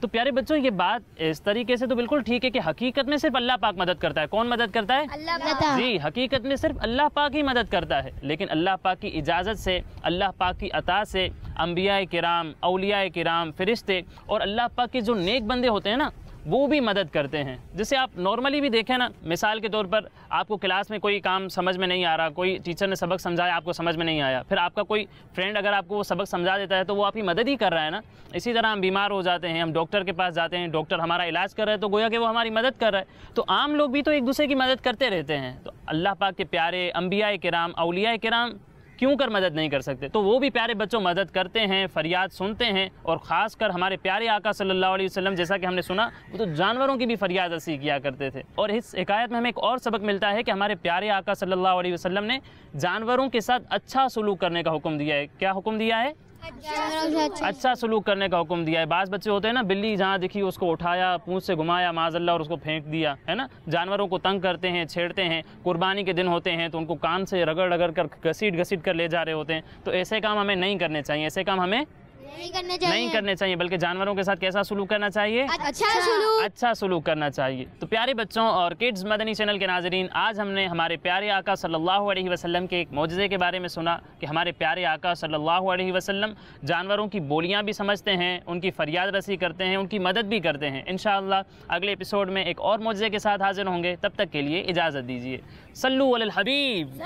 तो प्यारे बच्चों, ये बात इस तरीके से तो बिल्कुल ठीक है कि हकीकत में सिर्फ अल्लाह पाक मदद करता है। कौन मदद करता है? अल्लाह पाक। जी, हकीकत में सिर्फ अल्लाह पाक ही मदद करता है। लेकिन अल्लाह पाक की इजाज़त से, अल्लाह पाक की अता से अंबियाए किराम, औलियाए किराम, फ़रिश्ते और अल्लाह पाक के जो नेक बंदे होते हैं ना वो भी मदद करते हैं। जैसे आप नॉर्मली भी देखें ना, मिसाल के तौर पर आपको क्लास में कोई काम समझ में नहीं आ रहा, कोई टीचर ने सबक समझाया आपको समझ में नहीं आया, फिर आपका कोई फ्रेंड अगर आपको वो सबक समझा देता है तो वो आपकी मदद ही कर रहा है ना। इसी तरह हम बीमार हो जाते हैं, हम डॉक्टर के पास जाते हैं, डॉक्टर हमारा इलाज कर रहा है तो गोया कि वो हमारी मदद कर रहा है। तो आम लोग भी तो एक दूसरे की मदद करते रहते हैं। तो अल्लाह पाक के प्यारे अंबियाए किराम, औलियाए किराम क्यों कर मदद नहीं कर सकते? तो वो भी प्यारे बच्चों मदद करते हैं, फरियाद सुनते हैं और ख़ासकर हमारे प्यारे आका सल्लल्लाहु अलैहि वसल्लम, जैसा कि हमने सुना, वो तो जानवरों की भी फरियाद रसी किया करते थे। और इस हिकायत में हमें एक और सबक मिलता है कि हमारे प्यारे आका सल्लल्लाहु अलैहि वसल्लम ने जानवरों के साथ अच्छा सलूक करने का हुक्म दिया है। क्या हुक्म दिया है? अच्छा, अच्छा सलूक करने का हुक्म दिया है। बाज़ बच्चे होते हैं ना, बिल्ली जहाँ दिखी उसको उठाया, पूँछ से घुमाया माज़ल्ला और उसको फेंक दिया, है ना। जानवरों को तंग करते हैं, छेड़ते हैं। कुर्बानी के दिन होते हैं तो उनको कान से रगड़ रगड़ कर, घसीट घसीट कर ले जा रहे होते हैं। तो ऐसे काम हमें नहीं करने चाहिए, ऐसे काम हमें नहीं करने चाहिए, नहीं करने चाहिए, बल्कि जानवरों के साथ कैसा सुलूक करना चाहिए, अच्छा सुलूक, अच्छा सुलूक करना चाहिए। तो प्यारे बच्चों और किड्स मदनी चैनल के नाजरीन, आज हमने हमारे प्यारे आका सल्लल्लाहु अलैहि वसल्लम के एक मौजज़े के बारे में सुना कि हमारे प्यारे आका सल्लल्लाहु अलैहि वसल्लम जानवरों की बोलियाँ भी समझते हैं, उनकी फ़रियाद रसी करते हैं, उनकी मदद भी करते हैं। इंशाअल्लाह अगले एपिसोड में एक और मौजज़े के साथ हाजिर होंगे, तब तक के लिए इजाज़त दीजिए। सल्लू अलल हबीब।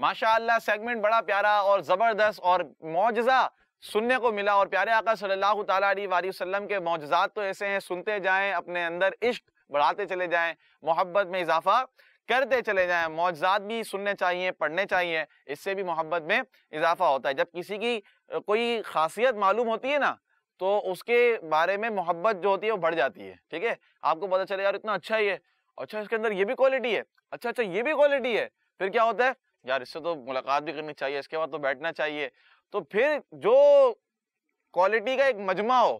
माशाअल्लाह सेगमेंट बड़ा प्यारा और ज़बरदस्त और मौजज़ा सुनने को मिला, और प्यारे आका सल्लल्लाहु ताला अलैहि वसल्लम के मौजज़ात तो ऐसे हैं, सुनते जाएं, अपने अंदर इश्क बढ़ाते चले जाएं, मोहब्बत में इजाफा करते चले जाएं। मौजज़ात भी सुनने चाहिए, पढ़ने चाहिए, इससे भी मोहब्बत में इजाफा होता है। जब किसी की कोई खासियत मालूम होती है ना, तो उसके बारे में मोहब्बत जो होती है वो बढ़ जाती है। ठीक है, आपको पता चले यार इतना अच्छा ही है, अच्छा इसके अंदर ये भी क्वालिटी है, अच्छा अच्छा ये भी क्वालिटी है, फिर क्या होता है यार इससे तो मुलाकात भी करनी चाहिए, इसके बाद तो बैठना चाहिए। तो फिर जो क्वालिटी का एक मजमा हो,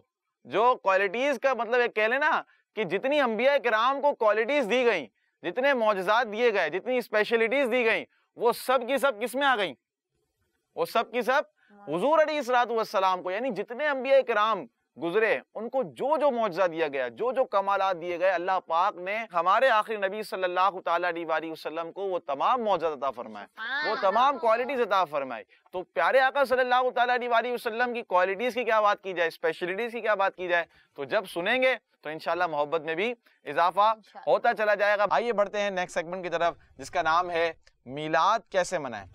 जो क्वालिटीज़ का मतलब एक कह लेना कि जितनी अंबिया किराम को क्वालिटीज़ दी गई, जितने मौजज़ात दिए गए, जितनी स्पेशलिटीज़ दी गई, वो सब की सब किस में आ गई, वो सब की सब हुजूर अलैहिस्सलातु वस्सलाम को, यानी जितने अंबिया किराम गुजरे उनको जो जो मौजज़ा दिया गया, जो जो कमालात दिए गए, अल्लाह पाक ने हमारे आखिरी नबी सल्लल्लाहु ताला अलैहि वसल्लम को वो तमाम मौजज़ा अता फरमाए, वो तमाम क्वालिटीज अता फरमाई। तो प्यारे आका सल्लल्लाहु ताला अलैहि वसल्लम की क्वालिटीज़ की क्या बात की जाए, स्पेशलिटीज़ की क्या बात की जाए, तो जब सुनेंगे तो इंशाल्लाह मोहब्बत में भी इजाफा होता चला जाएगा। आइए बढ़ते हैं नेक्स्ट सेगमेंट की तरफ, जिसका नाम है मीलाद कैसे मनाएं।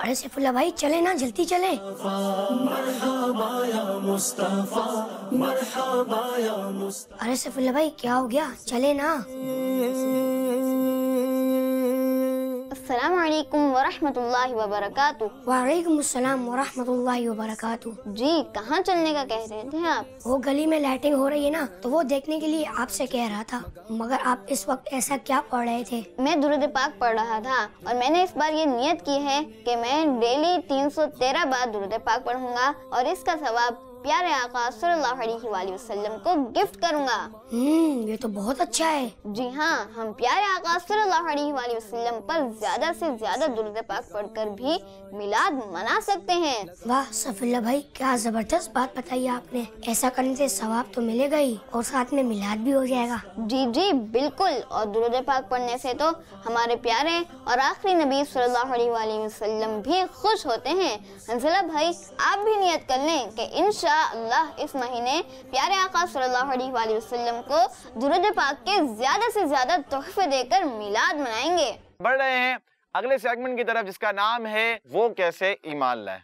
अरे सैफुल्ला भाई चले ना, जल्दी चले। अरे सैफुल्ला भाई क्या हो गया, चले ना। अस्सलामु अलैकुम वरहमतुल्लाहि वबरकातुहू। वालेकुम अस्सलाम वरहमतुल्लाहि वबरकातुहू। जी कहाँ चलने का कह रहे थे आप? वो गली में लाइटिंग हो रही है ना, तो वो देखने के लिए आपसे कह रहा था, मगर आप इस वक्त ऐसा क्या पढ़ रहे थे? मैं दुरूद पाक पढ़ रहा था, और मैंने इस बार ये नियत की है कि मैं डेली तीन सौ तेरह बार दुरूद पाक पढ़ूंगा, और इसका सवाब प्यारे आका सल्लल्लाहु अलैहि वसल्लम को गिफ्ट करूंगा। हम्म, ये तो बहुत अच्छा है। जी हाँ, हम प्यारे आका सल्लल्लाहु अलैहि वसल्लम पर ज्यादा से ज्यादा दुरूद पाक पढ़कर भी मिलाद मना सकते हैं। वाह सफुल्ला भाई, क्या जबरदस्त बात बताई आपने। ऐसा करने से सवाब तो मिलेगा ही, और साथ में मिलाद भी हो जाएगा। जी जी बिल्कुल, और दुरूद पाक पढ़ने से तो हमारे प्यारे और आखिरी नबी सल्लल्लाहु अलैहि वसल्लम भी खुश होते हैं। हंसला भाई आप भी नियत कर लें कि इंशा अल्लाह इस महीने प्यारे आका सल्लल्लाहु अलैहि वसल्लम को दुरूद पाक के ज्यादा से ज्यादा तोहफे देकर मिलाद मनाएंगे। बढ़ रहे हैं अगले सेगमेंट की तरफ, जिसका नाम है वो कैसे ईमान लाए।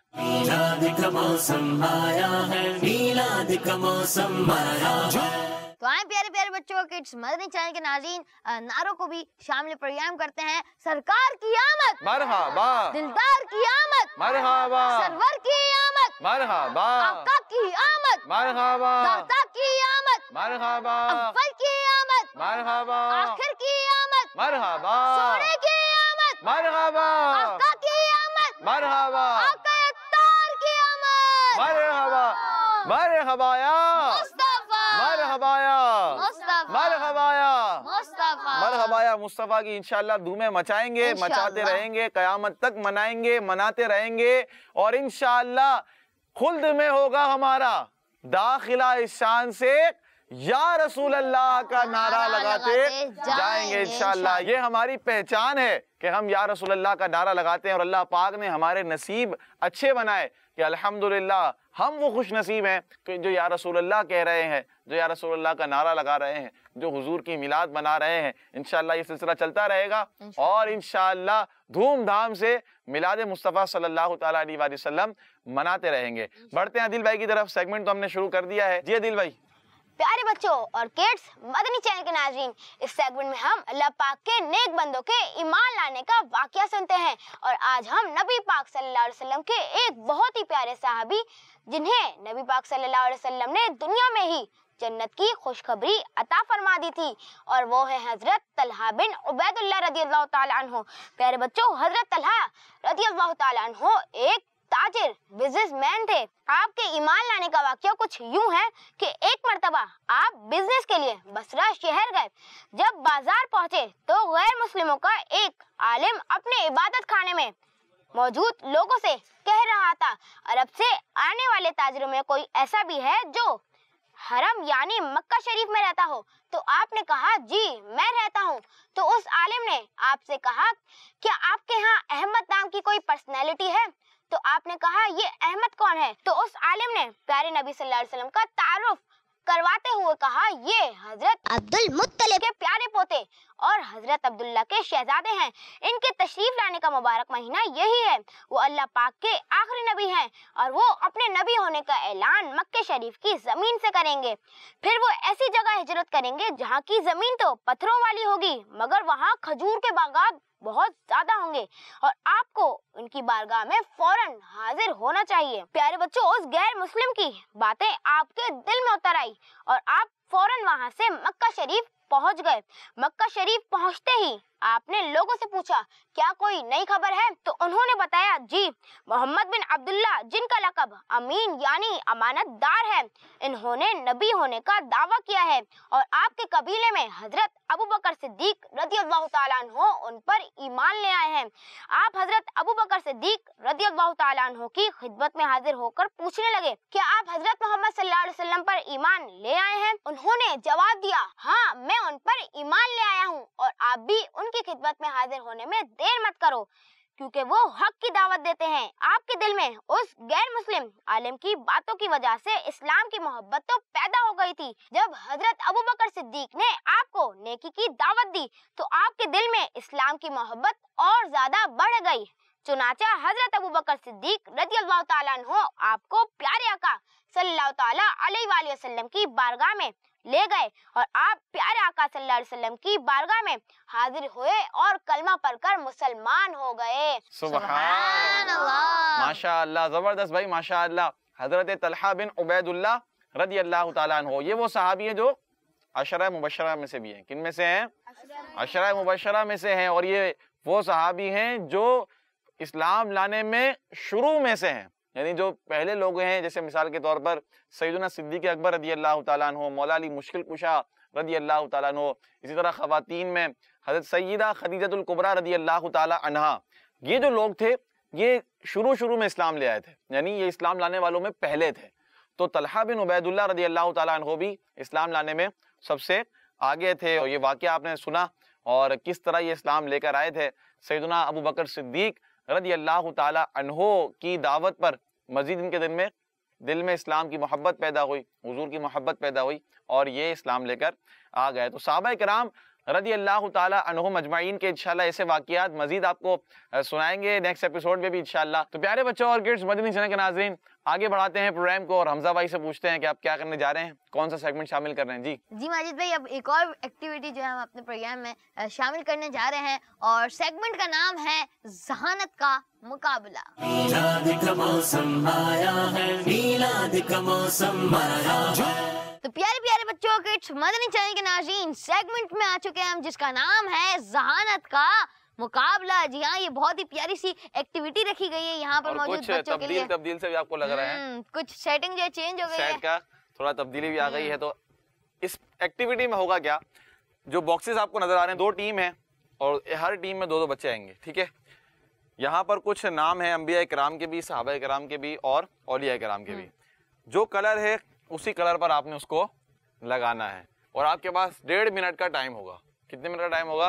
तो आए प्यारे प्यारे बच्चों, किड्स मदनी चैनल के नाज़रीन, नारों को भी शामिल प्रोग्राम करते हैं। सरकार की आमद मरहबा, दिलदार की आमद मरहबा, सरवर की आमद मरहबा, आका की आमद मरहबा, दाता की आमद मरहबा, अव्वल की आमद मरहबा, आखिर की आमद मरहबा, सोने की आमद मरहबा, आका की आमद मरहबा, आका अत्तार की आमद मरहबा, मरहबा या मरहबाया मरहबाया मरहबाया मुस्तफ़ा की इंशाल्लाह धूमें मचाएंगे, मचाते रहेंगे, कयामत तक मनाएंगे, मनाते रहेंगे, और इंशाल्लाह खुल्द में होगा हमारा दाखिला इस शान से, या रसूल अल्लाह का नारा लगाते जाएंगे इंशाल्लाह। ये हमारी पहचान है कि हम या रसूल अल्लाह का नारा लगाते हैं, और अल्लाह पाक ने हमारे नसीब अच्छे बनाए कि अल्हम्दुलिल्लाह हम वो खुश नसीब हैं कि जो या रसूल अल्लाह कह रहे हैं, जो या रसूल अल्लाह का नारा लगा रहे हैं, जो हुजूर की मिलाद मना रहे हैं। इंशाल्लाह ये सिलसिला चलता रहेगा, और इंशाल्लाह धूमधाम से मिलाद मुस्तफ़ा सल्लल्लाहु ताला अलैहि वसल्लम मनाते रहेंगे। बढ़ते हैं आदिल भाई की तरफ, सेगमेंट तो हमने शुरू कर दिया है। जी आदिल भाई। प्यारे बच्चों और किड्स मदनी चैनल के नाज़रीन, इस सेगमेंट में हम अल्लाह पाक के नेक बंदों के ईमान लाने का वाक़या सुनते हैं, और आज हम नबी पाक सल्लल्लाहु अलैहि वसल्लम के एक बहुत ही प्यारे सहाबी, जिन्हें नबी पाक सल्लल्लाहु अलैहि वसल्लम ने दुनिया में ही जन्नत की खुशखबरी अता फरमा दी थी, और वो है हज़रत तलहा बिन उबैदुल्लाह रज़ियल्लाहु ताला अन्हु। प्यारे बच्चों, हज़रत तलहा रज़ियल्लाहु ताला अन्हु एक ताज ताजिर बिजनेसमैन थे। आपके ईमान लाने का वाकया कुछ यूं है कि एक मरतबा आप बिजनेस के लिए बसरा शहर गए। जब बाजार पहुंचे तो गैर मुस्लिमों का एक आलिम अपने इबादत खाने में मौजूद लोगों से कह रहा था, अरब से आने वाले ताजिरों में कोई ऐसा भी है जो हरम यानी मक्का शरीफ में रहता हो? तो आपने कहा, जी मैं रहता हूँ। तो उस आलिम ने आपसे कहा, क्या आपके यहाँ अहमद नाम की कोई पर्सनैलिटी है? तो आपने कहा, ये अहमद कौन है? तो उस आलिम ने प्यारे नबी सल्लल्लाहु अलैहि वसल्लम का तारुफ करवाते हुए कहा, ये हजरत अब्दुल मुत्तलिब के प्यारे पोते और हजरत अब्दुल्ला के शहजादे हैं। इनके तशरीफ लाने का मुबारक महीना यही है। वो अल्लाह पाक के आखिरी नबी हैं और वो अपने नबी होने का ऐलान मक्के शरीफ की जमीन से करेंगे। फिर वो ऐसी जगह हिजरत करेंगे जहाँ की जमीन तो पत्थरों वाली होगी मगर वहाँ खजूर के बागात बहुत ज्यादा होंगे और आपको उनकी बारगाह में फौरन हाजिर होना चाहिए। प्यारे बच्चों, उस गैर मुस्लिम की बातें आपके दिल में उतर आई और आप फौरन वहां से मक्का शरीफ पहुंच गए। मक्का शरीफ पहुंचते ही आपने लोगों से पूछा, क्या कोई नई खबर है? तो उन्होंने बताया, जी मोहम्मद बिन अब्दुल्ला, जिनका लकब अमीन यानी अमानतदार है, इन्होंने नबी होने का दावा किया है और आपके कबीले में हजरत अबू बकर सिद्दीक रदियल्लाहु ताला अन्हो उन पर ईमान ले आए हैं। आप हजरत अबू बकर सिद्दीक रदियल्लाहु ताला अन्हो की खिदमत में हाजिर होकर पूछने लगे, क्या आप हजरत मोहम्मद सल्लल्लाहु अलैहि वसल्लम पर ईमान ले आए हैं? उन्होंने जवाब दिया, हाँ मैं उन पर ईमान ले आया हूँ और आप भी उनकी खिदमत में हाजिर होने में देर मत करो क्योंकि वो हक की दावत देते हैं। आपके दिल में उस गैर मुस्लिम आलिम की बातों की वजह से इस्लाम की मोहब्बत तो पैदा हो गई थी। जब हजरत अबू बकर सिद्दीक ने आपको नेकी की दावत दी तो आपके दिल में इस्लाम की मोहब्बत और ज्यादा बढ़ गई। चुनाचा हजरत अबू बकर सिद्दीक रदियल्लाहु ताला अन्हो आपको प्यारे आका सल्लल्लाहु ताला अलैहि वसल्लम की बारगाह में ले गए और आप प्यारे आका सल्लल्लाहु अलैहि वसल्लम की बारगाह में हाजिर हुए और कलमा पढ़कर मुसलमान हो गए। सुभान अल्लाह, माशाअल्लाह, जबरदस्त भाई, माशाअल्लाह। हजरत तलहा बिन उबैदुल्ला रदियल्लाहु ताला अन्हो, ये वो सहाबी है जो अशरा मुबशरा में से भी हैं। किन में से हैं? अशरा मुबशरा में से हैं और ये वो सहाबी हैं जो इस्लाम लाने में शुरू में से हैं। यानी जो पहले लोग हैं, जैसे मिसाल के तौर पर सैयदना सिद्दीक़ अकबर रदी अल्लाह ताला अन्हो, मौला अली मुश्किल कुशा रदी अल्लाह ताला अन्हो, इसी तरह ख़वातीन में हज़रत सैयदा खदीजतुल कुबरा रदी अल्लाह ताला अन्हा, ये जो लोग थे ये शुरू शुरू में इस्लाम ले आए थे, यानी ये इस्लाम लाने वालों में पहले थे। तो तलहा बिन उबैदुल्ला रदी अल्लाह ताला अन्हो भी इस्लाम लाने में सबसे आगे थे। और ये वाक़या आपने सुना और किस तरह ये इस्लाम लेकर आए थे। सैयदना अबू बकर सिद्दीक़ रदी अल्लाह ताला अन्हो की दावत पर मज़ीद इनके दिन में दिल में इस्लाम की मोहब्बत पैदा हुई, हुजूर की मोहब्बत पैदा हुई और ये इस्लाम लेकर आ गए। तो सहाबा कराम रदी अल्लाह ताला अन्हो मजमाइन के इंशाल्लाह ऐसे वाक़ियात मज़ीद आपको सुनाएंगे नेक्स्ट एपिसोड में भी इंशाल्लाह। तो प्यारे बच्चों और किड्स मदनी चैनल के नाज़रीन, आगे बढ़ाते हैं प्रोग्राम को और हमजा भाई से पूछते हैं कि आप क्या करने जा रहे हैं, कौन सा सेगमेंट शामिल कर रहे हैं। जी जी माजिद भाई, अब एक और एक्टिविटी जो है हम अपने प्रोग्राम में शामिल करने जा रहे हैं और सेगमेंट का नाम है जहानत का मुकाबला। तो प्यारे प्यारे बच्चों, किड्स मदनी चैनल के नाज़रीन, सेगमेंट में आ चुके हैं हम जिसका नाम है जहानत का मुकाबला। जी हाँ, ये बहुत ही प्यारी सी एक्टिविटी रखी गई है यहाँ पर मौजूद बच्चों के लिए। तब्दील से भी आपको लग रहा है कुछ सेटिंग जो है चेंज हो गई है, सेट का थोड़ा तब्दीली भी आ गई है। तो इस एक्टिविटी में होगा क्या, जो बॉक्सेस आपको नजर आ रहे हैं, दो टीम है और हर टीम में दो दो बच्चे आएंगे। ठीक है, यहाँ पर कुछ नाम है अंबिया कराम के भी, सहाबा कराम के भी और औलिया कराम के भी। जो कलर है उसी कलर पर आपने उसको लगाना है और आपके पास डेढ़ मिनट का टाइम होगा। कितने मिनट का टाइम होगा?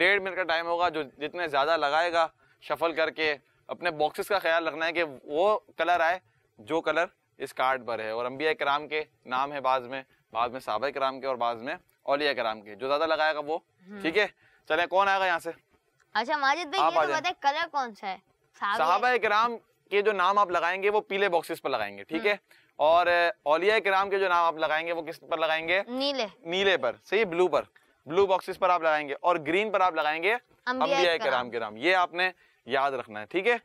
डेढ़ मिनट का टाइम होगा। जो जितने ज़्यादा लगाएगा शफल करके, अपने बॉक्सेस का ख्याल रखना है कि वो कलर आए जो कलर इस कार्ड पर है। और अंबिया कराम के नाम है बाद में, बाद में सहाबा कराम के और बाद में औलिया कराम के। जो ज़्यादा लगाएगा वो, ठीक है। चले, कौन आएगा यहाँ से? अच्छा माजिद भाई, ये बताएं कलर कौन सा है? सहाबा कराम के जो नाम आप लगाएंगे वो पीले बॉक्सेस पर लगाएंगे, ठीक है। और औलिया कराम के जो नाम आप लगाएंगे वो किस पर लगाएंगे? नीले, नीले पर, सही, ब्लू पर, ब्लू बॉक्सेस पर आप लगाएंगे। और ग्रीन पर आप लगाएंगे अंबिया कराम के नाम। ये आपने याद रखना है, ठीक है।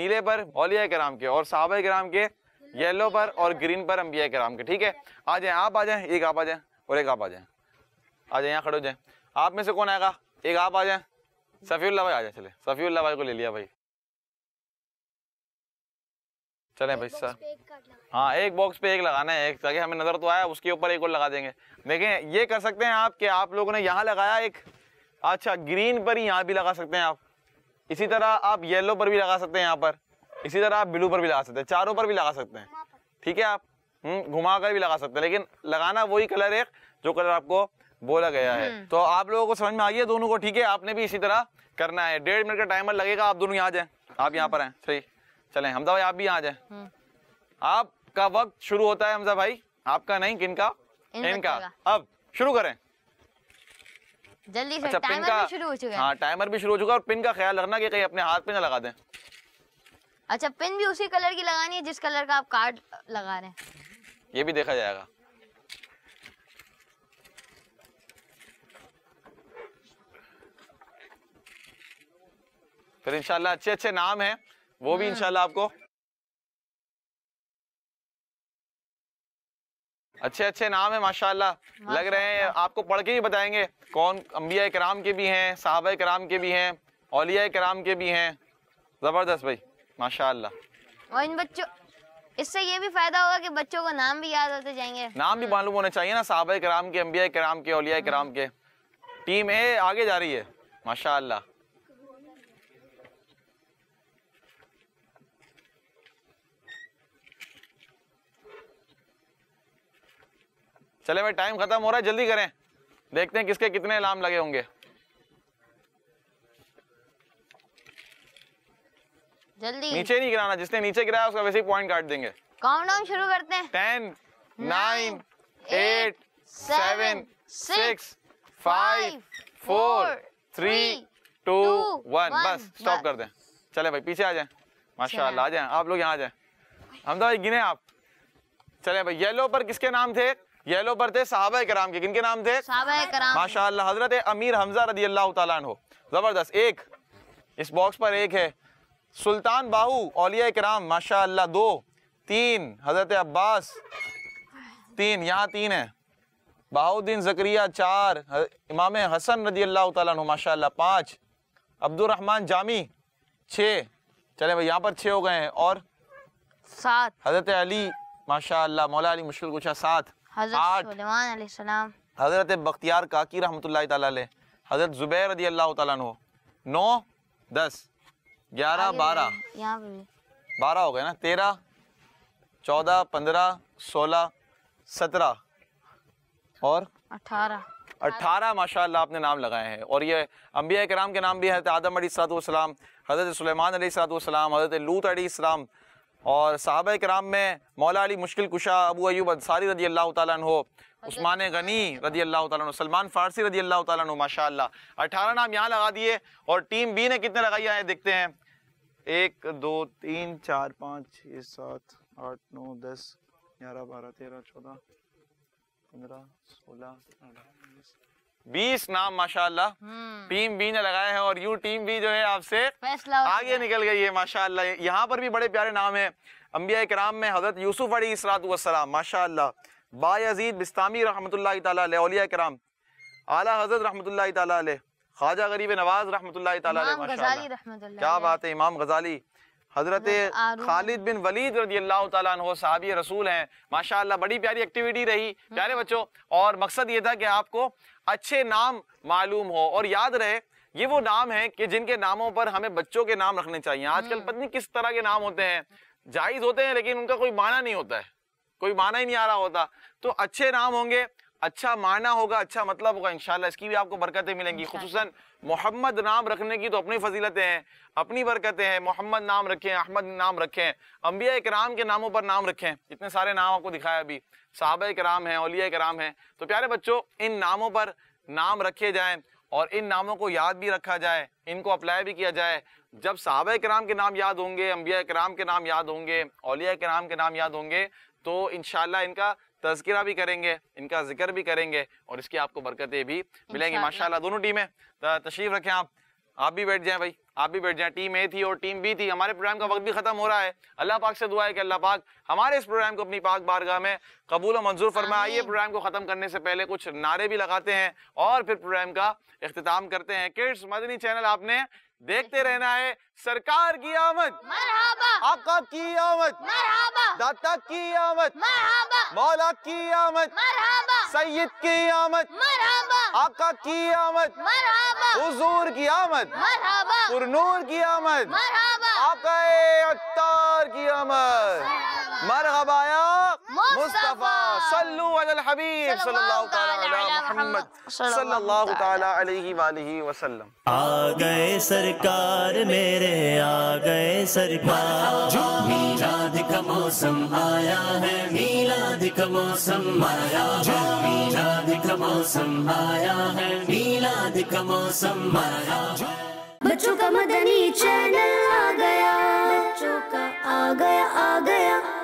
नीले पर औलिया कराम के और सहाबा कराम के, येलो पर और ग्रीन पर अंबिया कराम के, ठीक है। आ जाए आप, आ जाए, एक आप आ जाए और एक आप आ जाए। आ जाए, यहाँ खड़े हो जाए। आप में से कौन आएगा? एक आप आ जाए, सफ़ीउल्लाह भाई आ जाए। चले, सफ़ीउल्लाह भाई को ले लिया भाई। चलें भाई साहब। हाँ एक बॉक्स पे एक लगाना है, एक ताकि हमें नज़र तो आया, उसके ऊपर एक और लगा देंगे। देखें ये कर सकते हैं आप कि आप लोगों ने यहाँ लगाया एक, अच्छा ग्रीन पर ही यहाँ भी लगा सकते हैं आप, इसी तरह आप येलो पर भी लगा सकते हैं यहाँ पर, इसी तरह आप ब्लू पर भी लगा सकते हैं, चारों पर भी लगा सकते हैं, ठीक है आप घुमा कर भी लगा सकते हैं, लेकिन लगाना वही कलर एक जो कलर आपको बोला गया है। तो आप लोगों को समझ में आ गया दोनों को, ठीक है आपने भी इसी तरह करना है। डेढ़ मिनट का टाइमर लगेगा, आप दोनों यहाँ जाए, आप यहाँ पर हैं सही। चलें हमजा भाई आप भी यहाँ जाए, आपका वक्त शुरू होता है हमजा भाई, आपका नहीं किनका, इनका। अब शुरू करें जल्दी से। अच्छा, टाइमर का, भी शुरू हो चुका है। हाँ टाइमर भी शुरू हो चुका है, और पिन का ख्याल रखना कि कहीं अपने हाथ पे ना लगा दें। अच्छा पिन भी उसी कलर की लगानी है जिस कलर का आप कार्ड लगा रहे हैं, ये भी देखा जाएगा। फिर इंशाल्लाह अच्छे अच्छे नाम हैं वो भी इंशाल्लाह आपको अच्छे अच्छे नाम है माशाल्लाह लग रहे हैं, आपको पढ़ के ही बताएंगे कौन अंबिया कराम के भी हैं, साहबा कराम के भी हैं, औलिया कराम के भी हैं। जबरदस्त भाई माशाल्लाह। और इन बच्चों इससे ये भी फायदा होगा कि बच्चों को नाम भी याद होते जाएंगे, नाम भी मालूम होने चाहिए ना, साहबा कराम के, अंबिया कराम के, औलिया कराम के। टीम ए आगे जा रही है माशाल्लाह। चले भाई टाइम खत्म हो रहा है, जल्दी करें, देखते हैं किसके कितने इनाम लगे होंगे। जल्दी नीचे नहीं गिराना, जिसने नीचे गिराया उसका वैसे ही पॉइंट काट देंगे। काउंटडाउन शुरू करते हैं। Ten nine eight seven six five four three two one, बस स्टॉप कर दें। चले भाई पीछे आ जाए माशाल्लाह, आ जाए आप लोग यहाँ आ जाए। हमदा भाई गिने आप। चले भाई येलो पर किसके नाम थे? येलो पर थे साहबा कराम के। किनके नाम थे? माशाल्लाह। हजरत अमीर हम्जा रदी अल्लाह तआला अन्हु। जबरदस्त। एक इस बॉक्स पर एक है। सुल्तान बाहू औलिया कराम माशाल्लाह। दो तीन हजरत अब्बास, तीन यहाँ तीन है। बहाउद्दीन जकरिया चार, इमाम हसन रदी अल्लाह तआला अन्हु माशाल्लाह। पाँच अब्दुलरहमान जामी, छः। चले भाई यहाँ पर छः हो गए हैं। और सात हजरत अली माशाल्लाह, मौला अली मुश्किल कुछा। सात हजरत सुलेमान अलैहिस्सलाम, हजरत बख्तियार काकी रहमतुल्लाह ताला अलैह, हजरत जुबैर रदी अल्लाह ताला अन्हु। नौ दस ग्यारह बारह, यहाँ पे बारह हो गए ना। तेरह चौदह पंद्रह सोलह सत्रह और अठारह। अठारह माशाल्लाह आपने नाम लगाए हैं। और ये अम्बिया कराम के नाम भी हैं, आदम अलैहिस्सलाम, हजरत सुलेमान अलैहिस्सलाम, हजरत लूत अलैहिस्सलाम। और साहबा कराम में मौला अली मुश्किल कुशा, अबू अयूब अंसारी रदी अल्लाह तआला अन्हु, उस्मान गनी रदी अल्लाह तआला अन्हु, सलमान फारसी रदी अल्लाह तआला अन्हु माशाल्लाह। अठारह नाम यहाँ लगा दिए। और टीम बी ने कितने लगाई है देखते हैं। एक दो तीन चार पाँच छः सात आठ नौ दस ग्यारह बारह तेरह चौदह पंद्रह सोलह बीस नाम माशाल्लाह टीम बी ने लगाए हैं। और यू टीम बी जो है आपसे आगे निकल गई है माशाल्लाह। यहाँ पर भी बड़े प्यारे नाम हैं। अंबिया कराम में हजरत यूसुफ अलैहिस्सलाम माशाल्लाह, बायजीद बिस्तामी रहमतुल्लाह ताला अलैह, औलिया कराम आला हजरत रहमतुल्लाह ताला अलैह, ख्वाजा गरीब नवाज रहमतुल्लाह ताला अलैह माशाल्लाह। क्या बात है। इमाम गजाली, हजरत खालिद बिन वलीद रदी अल्लाह तआला अन्हु, सहाबी रसूल हैं माशाल्लाह। बड़ी प्यारी एक्टिविटी रही प्यारे बच्चों। और मकसद ये था कि आपको अच्छे नाम मालूम हो। और याद रहे ये वो नाम हैं कि जिनके नामों पर हमें बच्चों के नाम रखने चाहिए। आजकल पत्नी किस तरह के नाम होते हैं, जायज़ होते हैं लेकिन उनका कोई माना नहीं होता है, कोई माना ही नहीं आ रहा होता। तो अच्छे नाम होंगे, अच्छा माना होगा, अच्छा मतलब होगा, इंशाल्लाह इसकी भी आपको बरकतें मिलेंगी। खुसूसन मोहम्मद नाम रखने की तो अपनी फजीलतें हैं, अपनी बरकतें हैं। मोहम्मद नाम रखें, अहमद नाम रखें, अंबिया कराम के नामों पर नाम रखें। इतने सारे नाम आपको दिखाया अभी, साहबा कराम हैं, औलिया कराम हैं। तो प्यारे बच्चों इन नामों पर नाम रखे जाएँ और इन नामों को याद भी रखा जाए, इनको अप्लाई भी किया जाए। जब साहबा कराम के नाम याद होंगे, अंबिया कराम के नाम याद होंगे, औलिया कराम के नाम याद होंगे तो इंशाल्लाह इनका तज़किरा भी करेंगे, इनका जिक्र भी करेंगे और इसकी आपको बरकतें भी मिलेंगी माशाल्लाह। दोनों टीमें तशरीफ रखें आप, आप भी बैठ जाएं भाई, आप भी बैठ जाएं। टीम ए थी और टीम बी थी। हमारे प्रोग्राम का वक्त भी खत्म हो रहा है। अल्लाह पाक से दुआ है कि अल्लाह पाक हमारे इस प्रोग्राम को अपनी पाक बारगाह में कबूल और मंजूर फरमाए। आइए प्रोग्राम को खत्म करने से पहले कुछ नारे भी लगाते हैं और फिर प्रोग्राम का इख्तिताम करते हैं। किड्स मदनी चैनल आपने देखते रहना है सरकार की आमद, आका की आमद, दाता की आमद, मौला की आमद, सैयद की आमद, आका की आमद, हुजूर की आमद, पुरनूर की आमद, आका अत्तार की आमद। मरहबा या मुस्तफा सल्लु अलल हबीब सल्लल्लाहु तआला अला मुहम्मद सल्लल्लाहु तआला अलैहि व आलिहि वसल्लम। आ गए सरकार मेरे, आ गए सरकार। मीलाद का मौसम आया है, मीलाद का मौसम आया है, मीलाद का मौसम आया है, मीलाद का मौसम आया। बच्चों का मदनी चैनल आ गया, बच्चों का आ गया आ गया।